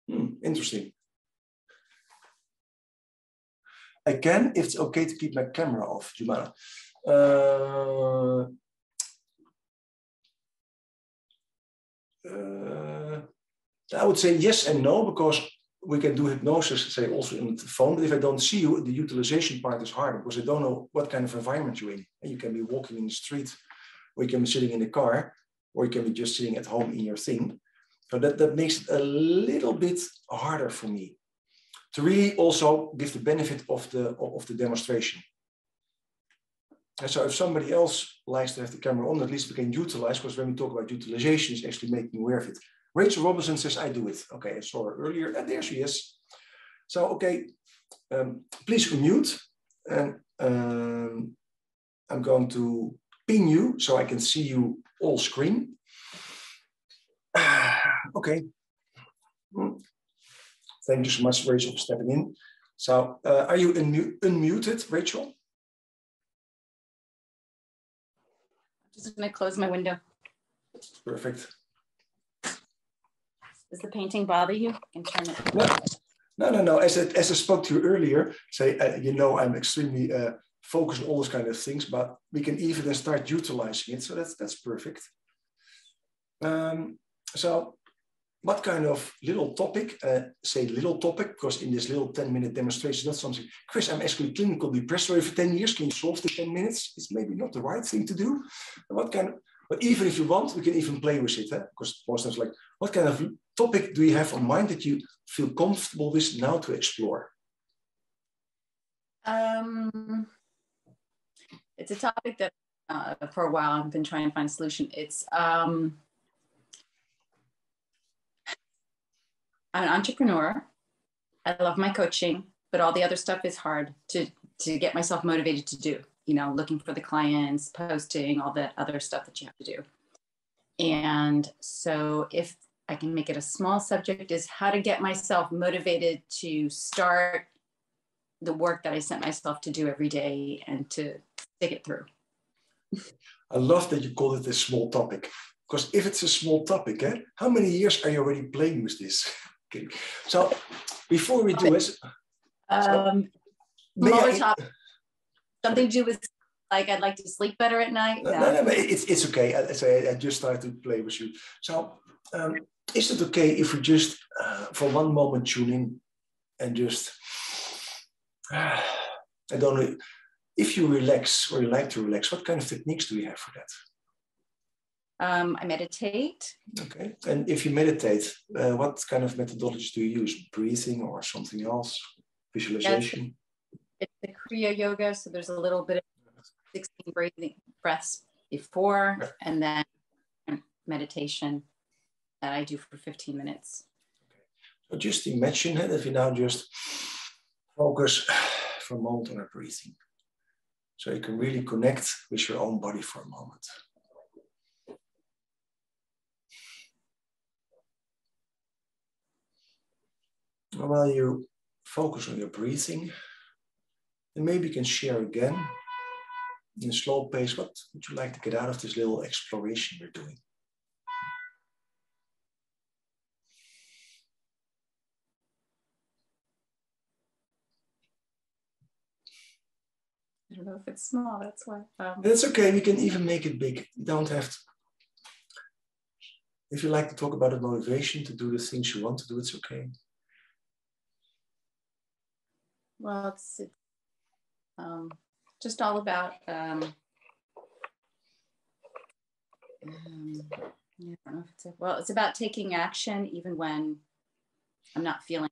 Hmm, interesting. I can, if it's okay to keep my camera off, Jumana. Uh, uh, I would say yes and no, because we can do hypnosis, say, also on the phone, but if I don't see you, the utilization part is harder because I don't know what kind of environment you're in. You can be walking in the street, or you can be sitting in the car, or you can be just sitting at home in your thing. So that, that makes it a little bit harder for me to really also give the benefit of the, of the demonstration. And so if somebody else likes to have the camera on, at least we can utilize, because when we talk about utilization, it's actually making aware of it. Rachel Robinson says, I do it. Okay, I saw her earlier, and there she is. So, okay, um, please mute. And um, I'm going to pin you so I can see you all screen. Okay. Thank you so much, Rachel, for stepping in. So, uh, are you unmu unmuted, Rachel? I'm just going to close my window. Perfect. Does the painting bother you? I can turn it. No, no, no, no. As I, as I spoke to you earlier, say, uh, you know, I'm extremely uh, focused on all those kind of things, but we can even then start utilizing it. So that's, that's perfect. Um, so what kind of little topic, uh, say little topic, because in this little ten minute demonstration, that's something, Chris, I'm actually clinical depressed for ten years. Can you solve the ten minutes? It's maybe not the right thing to do. What kind of, but even if you want, we can even play with it, huh? Because most times like, what kind of topic do you have on mind that you feel comfortable with now to explore? Um, it's a topic that uh, for a while I've been trying to find a solution. It's um, I'm an entrepreneur. I love my coaching, but all the other stuff is hard to, to get myself motivated to do. You know, looking for the clients, posting, all that other stuff that you have to do. And so if I can make it a small subject, is how to get myself motivated to start the work that I set myself to do every day and to stick it through. I love that you call it a small topic, because if it's a small topic, eh, how many years are you already playing with this? Okay. So before we do it, um, so something to do with, like, I'd like to sleep better at night. No, no, no, but it's, it's okay. I, I, I just started to play with you. So um, is it okay if we just, uh, for one moment, tune in and just, uh, I don't know, if you relax or you like to relax, what kind of techniques do we have for that? Um, I meditate. Okay. And if you meditate, uh, what kind of methodologies do you use? Breathing or something else? Visualization? Yes. It's the Kriya Yoga, so there's a little bit of sixteen breathing breaths before, yeah, and then meditation that I do for fifteen minutes. Okay. So just imagine that if you now just focus for a moment on your breathing. So you can really connect with your own body for a moment. And while you focus on your breathing, and maybe you can share again in a slow pace what would you like to get out of this little exploration we're doing. don't know if it's small, that's why. Um, it's okay, we can even make it big. You don't have to. If you like to talk about the motivation to do the things you want to do, it's okay. Well, it's um, just all about, um, um, yeah, I don't know if it's a, well, it's about taking action even when I'm not feeling,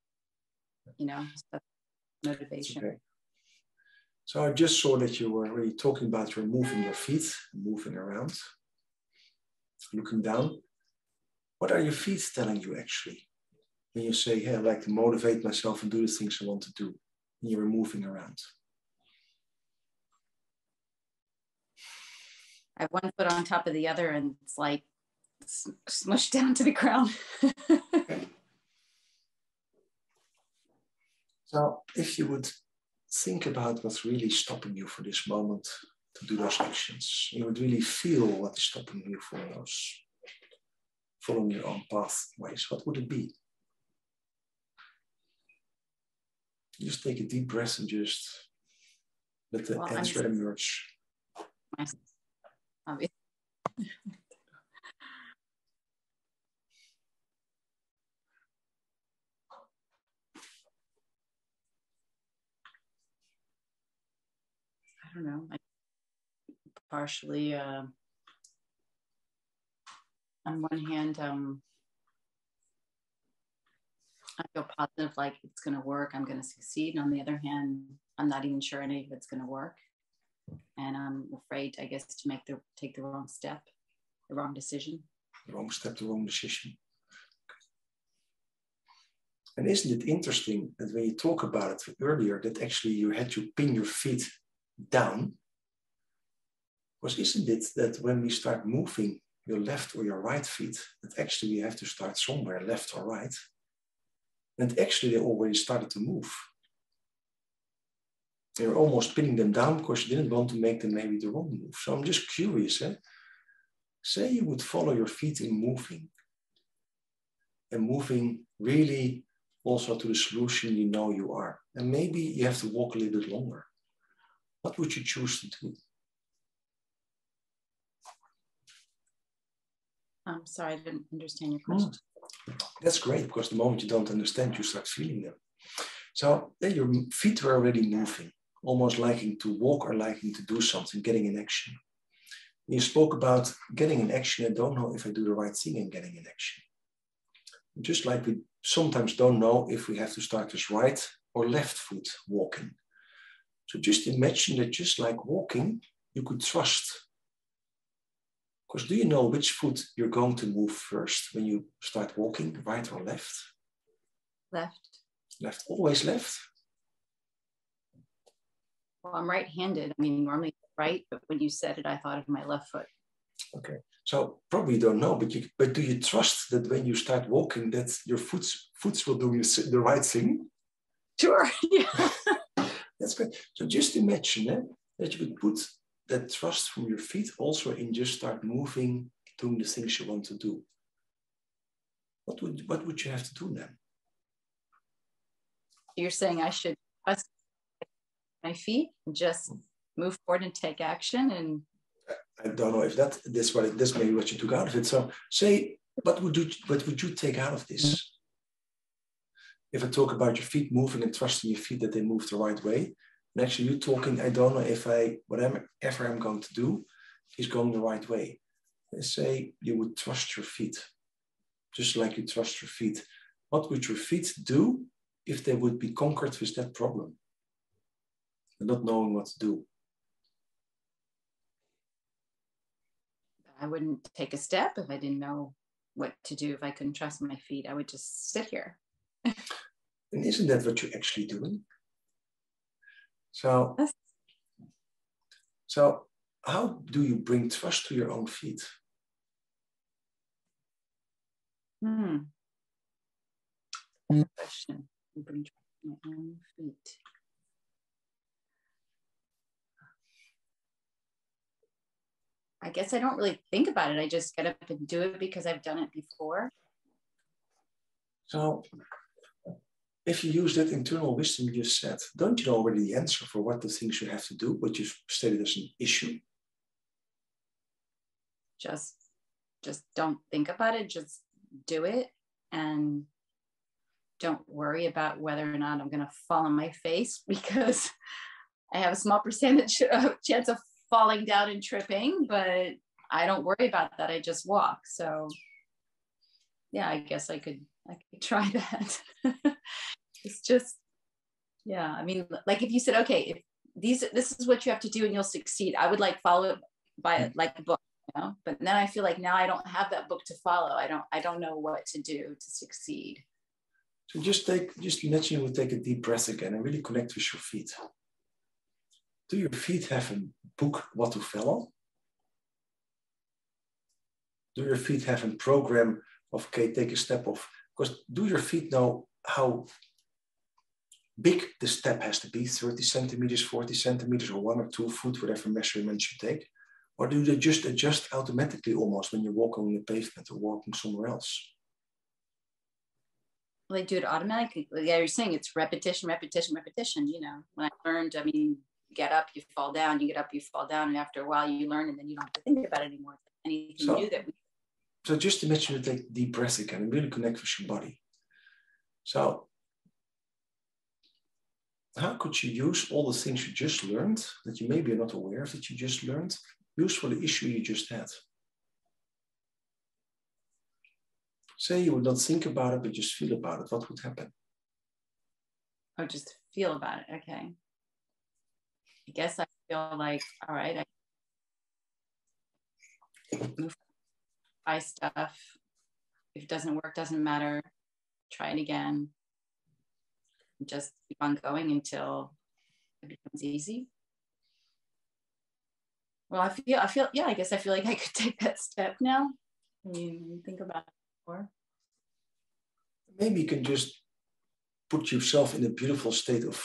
you know, so motivation. Okay. So I just saw that you were really talking about you're moving your feet, moving around, looking down. What are your feet telling you actually? When you say, hey, I like to motivate myself and do the things I want to do, and you're moving around. I have one foot on top of the other and it's like smushed down to the ground. Okay. So if you would think about what's really stopping you for this moment to do those actions, you would really feel what is stopping you from those. Following your own pathways, what would it be? Just take a deep breath and just let the well, answer I'm, emerge. I'm, I don't know. I partially. Uh, On one hand, um, I feel positive, like it's going to work, I'm going to succeed. And on the other hand, I'm not even sure any of it's going to work. And I'm afraid, I guess, to make the, take the wrong step, the wrong decision. The wrong step, the wrong decision. And isn't it interesting that when you talk about it earlier, that actually you had to pin your feet down? Because isn't it that when we start moving your left or your right feet, that actually we have to start somewhere, left or right. And actually they already started to move. They were almost pinning them down because you didn't want to make them maybe the wrong move. So I'm just curious, eh? Say you would follow your feet in moving, and moving really also to the solution you know you are. And maybe you have to walk a little bit longer. What would you choose to do? I'm sorry, I didn't understand your question. Mm. That's great, because the moment you don't understand, you start feeling them. So then your feet were already moving, almost liking to walk or liking to do something, getting in action. You spoke about getting in action. I don't know if I do the right thing and getting in action. Just like we sometimes don't know if we have to start with right or left foot walking. So just imagine that just like walking, you could trust. Because do you know which foot you're going to move first when you start walking, right or left? Left. Left, always left? Well, I'm right-handed. I mean, normally right, but when you said it, I thought of my left foot. Okay, so probably you don't know, but, you, but do you trust that when you start walking that your foots, foots will do the right thing? Sure, yeah. That's great. So just imagine eh, that you would put that trust from your feet also in just start moving, doing the things you want to do. What would, what would you have to do then? You're saying I should trust my feet and just move forward and take action and... I don't know if that, that's, what it, that's maybe what you took out of it. So say, what would you, what would you take out of this? If I talk about your feet moving and trusting your feet that they move the right way, and actually you talking, I don't know if I, whatever I'm going to do is going the right way. Let's say you would trust your feet, just like you trust your feet. What would your feet do if they would be conquered with that problem? And not knowing what to do. I wouldn't take a step if I didn't know what to do, if I couldn't trust my feet. I would just sit here. And isn't that what you're actually doing? So, so how do you bring trust to your own feet? Hmm. Question. Bring trust to my own feet. I guess I don't really think about it. I just get up and do it because I've done it before. So if you use that internal wisdom you just said, don't you know already the answer for what the things you have to do, but you've stated as an issue? Just, just don't think about it. Just do it, and don't worry about whether or not I'm going to fall on my face, because I have a small percentage of chance of falling down and tripping, but I don't worry about that. I just walk. So yeah, I guess I could, I could try that. It's just, yeah. I mean, like if you said, okay, if these, this is what you have to do and you'll succeed, I would like follow it by like a book, you know? But then I feel like now I don't have that book to follow. I don't, I don't know what to do to succeed. So just take, just imagine you take a deep breath again and really connect with your feet. Do your feet have a book, what to follow? Do your feet have a program of, okay, take a step off? Because do your feet know how big the step has to be, thirty centimeters, forty centimeters, or one or two foot, whatever measurement you take? Or do they just adjust automatically almost when you walk on the pavement or walking somewhere else? Well, they do it automatically. Yeah, you're saying it's repetition, repetition, repetition. You know, when I learned, I mean, get up, you fall down, you get up, you fall down, and after a while you learn, and then you don't have to think about it anymore. Anything so, new that we... So just imagine you take deep breath again and really connect with your body. So how could you use all the things you just learned that you maybe are not aware of that you just learned, use for the issue you just had? Say you would not think about it, but just feel about it. What would happen? Oh, just feel about it. Okay. I guess I feel like, all right, I move, buy stuff. If it doesn't work, doesn't matter. Try it again. Just keep on going until it becomes easy. Well, I feel, I feel, yeah, I guess I feel like I could take that step now. I mean, think about it. Or maybe you can just put yourself in a beautiful state of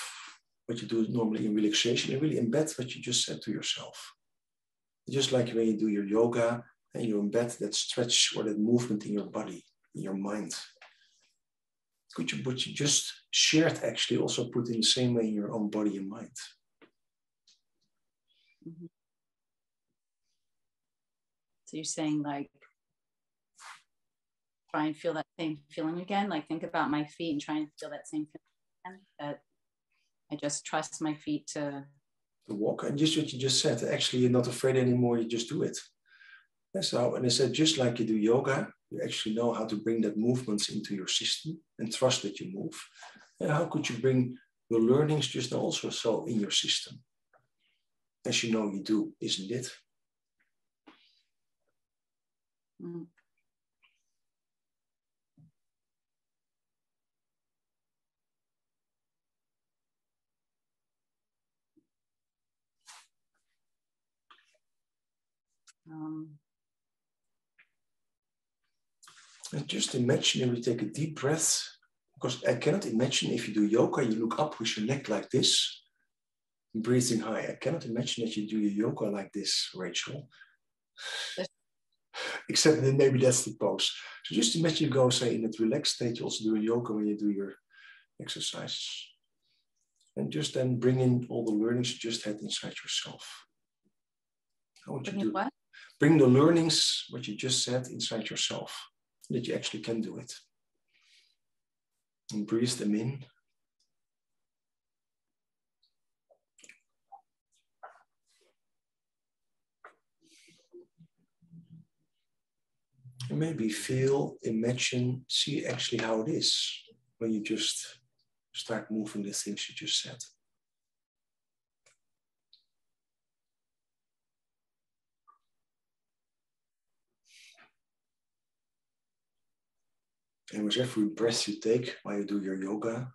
what you do normally in relaxation and really embed what you just said to yourself. Just like when you do your yoga and you embed that stretch or that movement in your body, in your mind. Could you, what you just shared actually also put in the same way in your own body and mind? Mm-hmm. So you're saying like, try and feel that same feeling again. Like think about my feet and try and feel that same feeling again. That I just trust my feet to to walk. And just what you just said, actually you're not afraid anymore, you just do it. And so, and I said, just like you do yoga, you actually know how to bring that movements into your system and trust that you move. And how could you bring your learnings just also so in your system? As you know you do, isn't it? Mm. Um, and just imagine if you take a deep breath, because I cannot imagine if you do yoga, you look up with your neck like this, breathing high. I cannot imagine that you do your yoga like this, Rachel. Except then maybe that's the pose. So just imagine you go, say, in that relaxed state, you also do yoga when you do your exercises. And just then bring in all the learnings you just had inside yourself. How would you do what? Bring the learnings, what you just said, inside yourself, that you actually can do it. And breathe them in. And maybe feel, imagine, see actually how it is when you just start moving the things you just said. And with every breath you take while you do your yoga,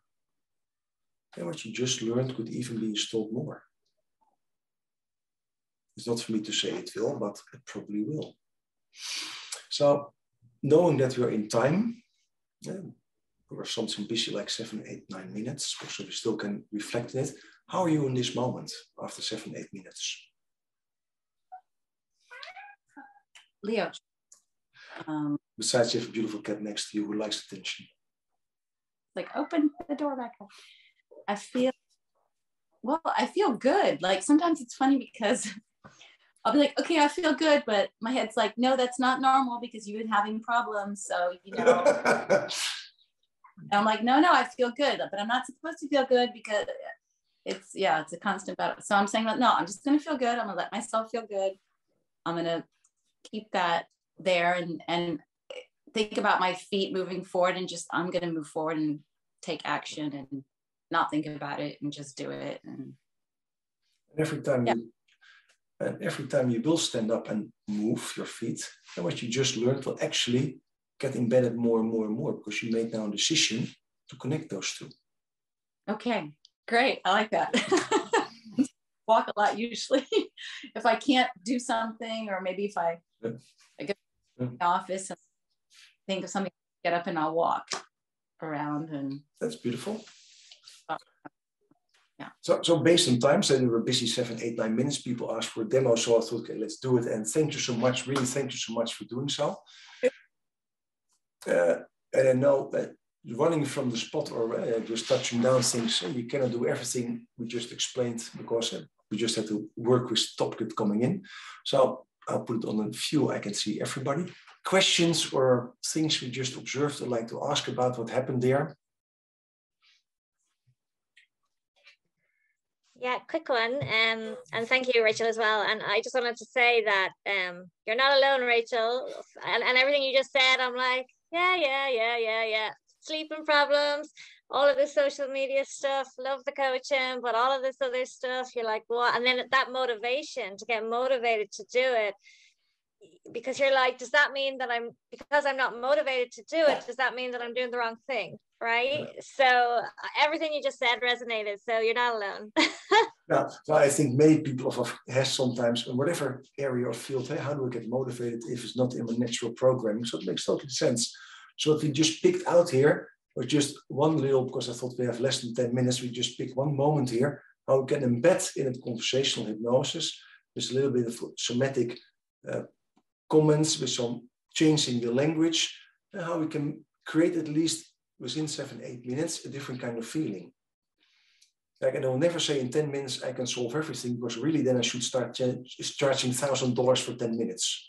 and what you just learned could even be installed more. It's not for me to say it will, but it probably will. So knowing that we're in time, yeah, we were something busy like seven, eight, nine minutes, so we still can reflect on it. How are you in this moment after seven, eight minutes? Leo. Um, Besides, you have a beautiful cat next to you who likes attention. like, open the door back up. I feel, well, I feel good. Like, sometimes it's funny because I'll be like, okay, I feel good, but my head's like, no, that's not normal because you've been having problems. So, you know, and I'm like, no, no, I feel good, but I'm not supposed to feel good because it's, yeah, it's a constant battle. So I'm saying that, no, I'm just going to feel good. I'm going to let myself feel good. I'm going to keep that there and, and think about my feet moving forward and just, I'm going to move forward and take action and not think about it and just do it. And every time, yeah. you, and every time you will stand up and move your feet, then what you just learned will actually get embedded more and more and more because you made now a decision to connect those two. Okay, great. I like that. Walk a lot usually. If I can't do something, or maybe if I, yeah. I go yeah. to the office and think of something, get up and I'll walk around. And that's beautiful. Yeah. So, so based on time, so we were busy seven, eight, nine minutes. People asked for a demo, so I thought, okay, let's do it. And thank you so much, really, thank you so much for doing so. Uh, and I know that running from the spot or uh, just touching down things, you cannot do everything we just explained because uh, we just had to work with topic coming in. So I'll put it on a view. I can see everybody. Questions or things we just observed I'd like to ask about what happened there. Yeah, quick one. Um, and thank you, Rachel, as well. And I just wanted to say that um, you're not alone, Rachel. And, and everything you just said, I'm like, yeah, yeah, yeah, yeah, yeah. Sleeping problems, all of the social media stuff, love the coaching, but all of this other stuff, you're like, what? And then that motivation to get motivated to do it, because you're like, does that mean that I'm, because I'm not motivated to do it, does that mean that I'm doing the wrong thing? Right? So everything you just said resonated, so you're not alone. Yeah, so I think many people have, have sometimes, in whatever area or field, hey, how do I get motivated if it's not in my natural programming? So it makes total sense. So what we just picked out here was just one little, because I thought we have less than ten minutes, we just picked one moment here, how we can embed in a conversational hypnosis, just a little bit of somatic uh, comments with some change in the language, and how we can create at least within seven, eight minutes, a different kind of feeling. Like, and I'll never say in ten minutes, I can solve everything, because really then I should start charging one thousand dollars for ten minutes.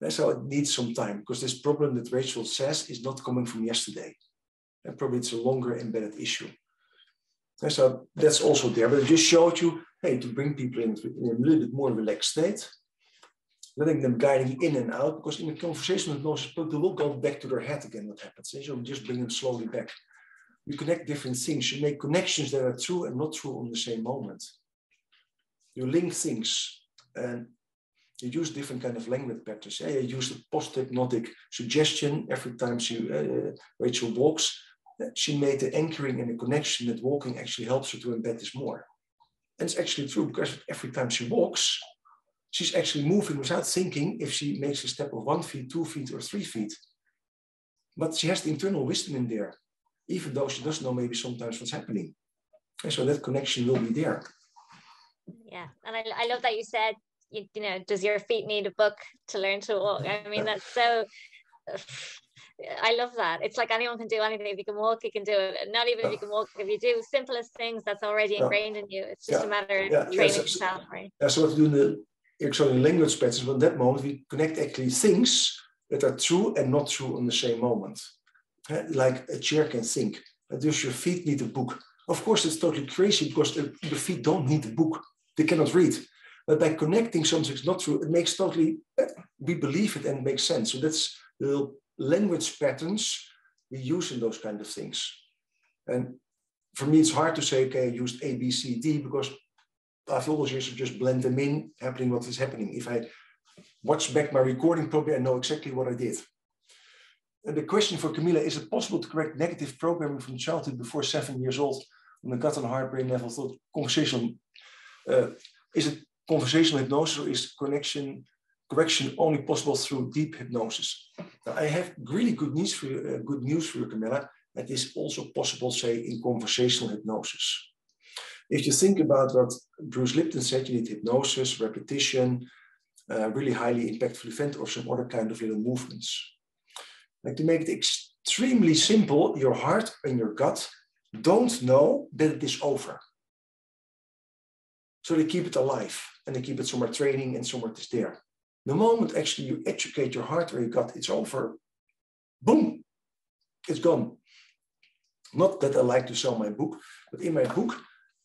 And so it needs some time, because this problem that Rachel says is not coming from yesterday. And probably it's a longer embedded issue. And so that's also there, but I just showed you, hey, to bring people in, in a little bit more relaxed state, letting them guiding in and out, because in a conversation with most people, they will go back to their head again, what happens. So you just bring them slowly back. You connect different things. You make connections that are true and not true on the same moment. You link things, and you use different kind of language patterns. Yeah, you use the post-hypnotic suggestion every time she, uh, Rachel walks. She made the anchoring and the connection that walking actually helps her to embed this more. And it's actually true, because every time she walks, she's actually moving without thinking if she makes a step of one feet, two feet, or three feet. But she has the internal wisdom in there, even though she doesn't know maybe sometimes what's happening. And so that connection will be there. Yeah, and I, I love that you said, you, you know, does your feet need a book to learn to walk? I mean, that's so... I love that. It's like anyone can do anything. If you can walk, you can do it. Not even if you can walk, if you do simplest things, that's already ingrained in you. It's just yeah. a matter of yeah. training yeah, so, yourself, right? Yeah, so what you do in the... Ericksonian language patterns, but in that moment we connect actually things that are true and not true on the same moment. Like a chair can think, does your feet need a book? Of course, it's totally crazy, because your feet don't need a book. They cannot read. But by connecting something that's not true, it makes totally, we believe it and it makes sense. So that's the language patterns we use in those kind of things. And for me, it's hard to say, okay, I used A, B, C, D, because after all those years, I just blend them in, happening what is happening. If I watch back my recording, probably I know exactly what I did. And the question for Camilla, is it possible to correct negative programming from childhood before seven years old on the gut and heart brain level? Thought conversational, uh, is it conversational hypnosis, or is connection correction only possible through deep hypnosis? Now, I have really good news for you, uh, good news for you, Camilla. That is also possible, say, in conversational hypnosis. If you think about what Bruce Lipton said, you need hypnosis, repetition, uh, really highly impactful event, or some other kind of little movements. Like to make the extremely simple, your heart and your gut don't know that it is over. So they keep it alive and they keep it somewhere training and somewhere it is there. The moment actually you educate your heart or your gut, it's over, boom, it's gone. Not that I like to sell my book, but in my book,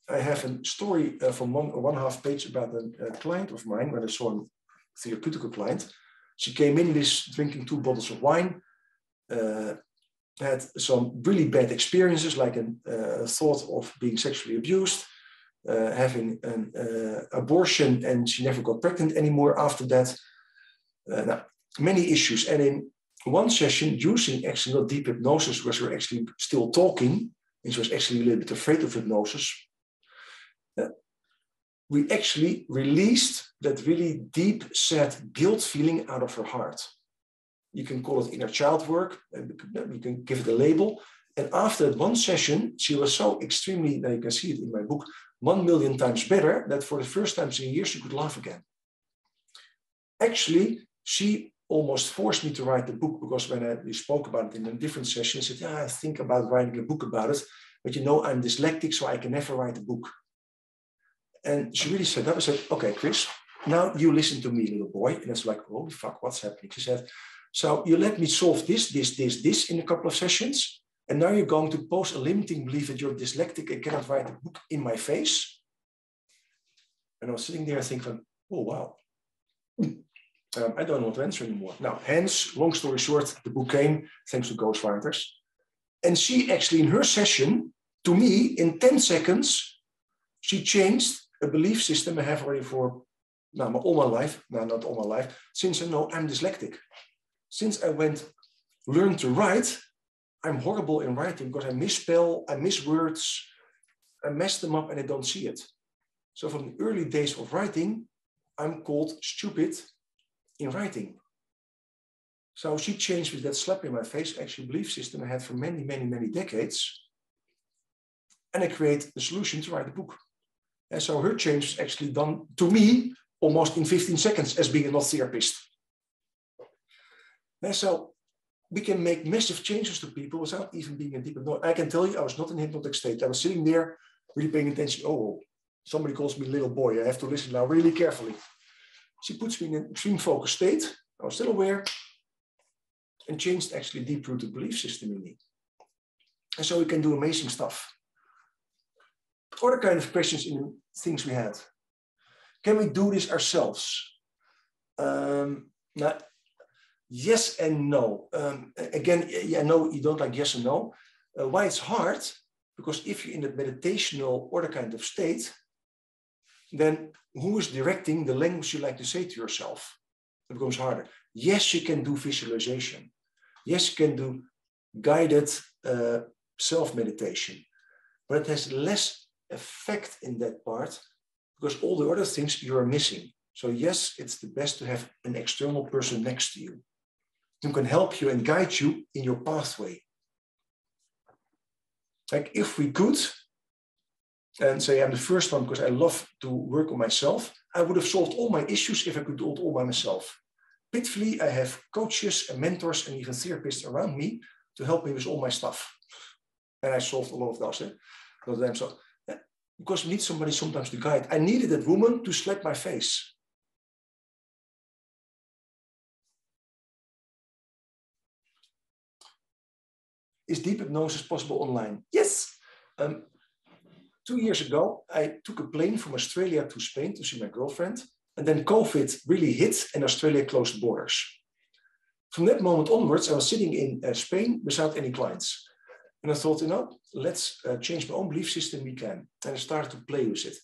I have a story uh, from one, one half page about a, a client of mine, where I saw a therapeutical client. She came in this drinking two bottles of wine, uh, had some really bad experiences, like a uh, thought of being sexually abused, uh, having an uh, abortion, and she never got pregnant anymore after that. Uh, now, many issues. And in one session, using actually not deep hypnosis, where we were actually still talking, and she was actually a little bit afraid of hypnosis, uh, we actually released that really deep, sad guilt feeling out of her heart. You can call it inner child work, and you can give it a label. And after that one session, she was so extremely, now you can see it in my book, one million times better, that for the first time in years, she could laugh again. Actually, she almost forced me to write the book, because when I, we spoke about it in a different session, I said, yeah, I think about writing a book about it, but you know, I'm dyslexic, so I can never write a book. And she really said, I said, okay, Chris, now you listen to me, little boy. And it's like, holy fuck, what's happening? She said, so you let me solve this, this, this, this in a couple of sessions. And now you're going to post a limiting belief that you're dyslexic and cannot write a book in my face. And I was sitting there thinking, oh, wow. Um, I don't know what to answer anymore. Now, hence, long story short, the book came, thanks to ghostwriters. And she actually, in her session, to me, in ten seconds, she changed a belief system I have already for now, my, all my life, no, not all my life, since I know I'm dyslexic. Since I went, learned to write, I'm horrible in writing because I misspell, I miss words, I mess them up and I don't see it. So from the early days of writing, I'm called stupid in writing. So she changed with that slap in my face, actually belief system I had for many, many, many decades. And I create the solution to write a book. And so her change was actually done to me almost in fifteen seconds as being a not therapist. And so we can make massive changes to people without even being in deep hypnosis. I can tell you, I was not in hypnotic state. I was sitting there really paying attention. Oh, somebody calls me little boy. I have to listen now really carefully. She puts me in an extreme focused state. I was still aware and changed actually deep-rooted belief system in me. And so we can do amazing stuff. Other kind of questions in things we had. Can we do this ourselves? Um, now, yes and no. Um, again, I know you don't like yes and no. Uh, why it's hard? Because if you're in a meditational other kind of state, then who is directing the language you like to say to yourself? It becomes harder. Yes, you can do visualization. Yes, you can do guided uh, self-meditation. But it has less effect in that part, because all the other things you are missing. So yes, it's the best to have an external person next to you who can help you and guide you in your pathway. Like if we could, and say I'm the first one because I love to work on myself, I would have solved all my issues if I could do it all by myself. Pitifully, I have coaches and mentors and even therapists around me to help me with all my stuff. And I solved a lot of those. Eh? Not that I'm so, because you need somebody sometimes to guide. I needed that woman to slap my face. Is deep hypnosis possible online? Yes. Um, two years ago, I took a plane from Australia to Spain to see my girlfriend. And then COVID really hit and Australia closed borders. From that moment onwards, I was sitting in uh, Spain without any clients. And I thought, you know, let's uh, change my own belief system, we can. And I started to play with it.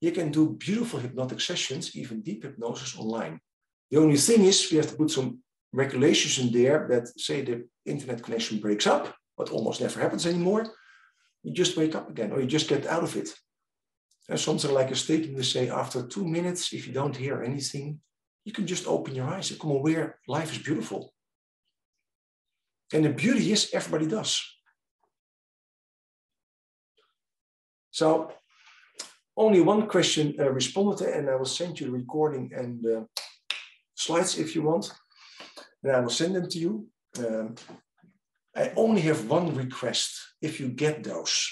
You can do beautiful hypnotic sessions, even deep hypnosis online. The only thing is we have to put some regulations in there that say the internet connection breaks up, but almost never happens anymore. You just wake up again, or you just get out of it. And something like a statement to say, after two minutes, if you don't hear anything, you can just open your eyes and come aware life is beautiful. And the beauty is everybody does. So only one question uh, responded, and I will send you the recording and uh, slides if you want. And I will send them to you. Um, I only have one request. If you get those,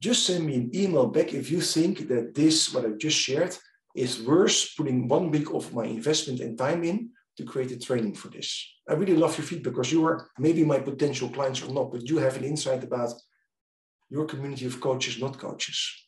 just send me an email back if you think that this, what I just shared, is worth putting one week of my investment and time in to create a training for this. I really love your feedback because you are maybe my potential clients or not, but you have an insight about your community of coaches, not coaches.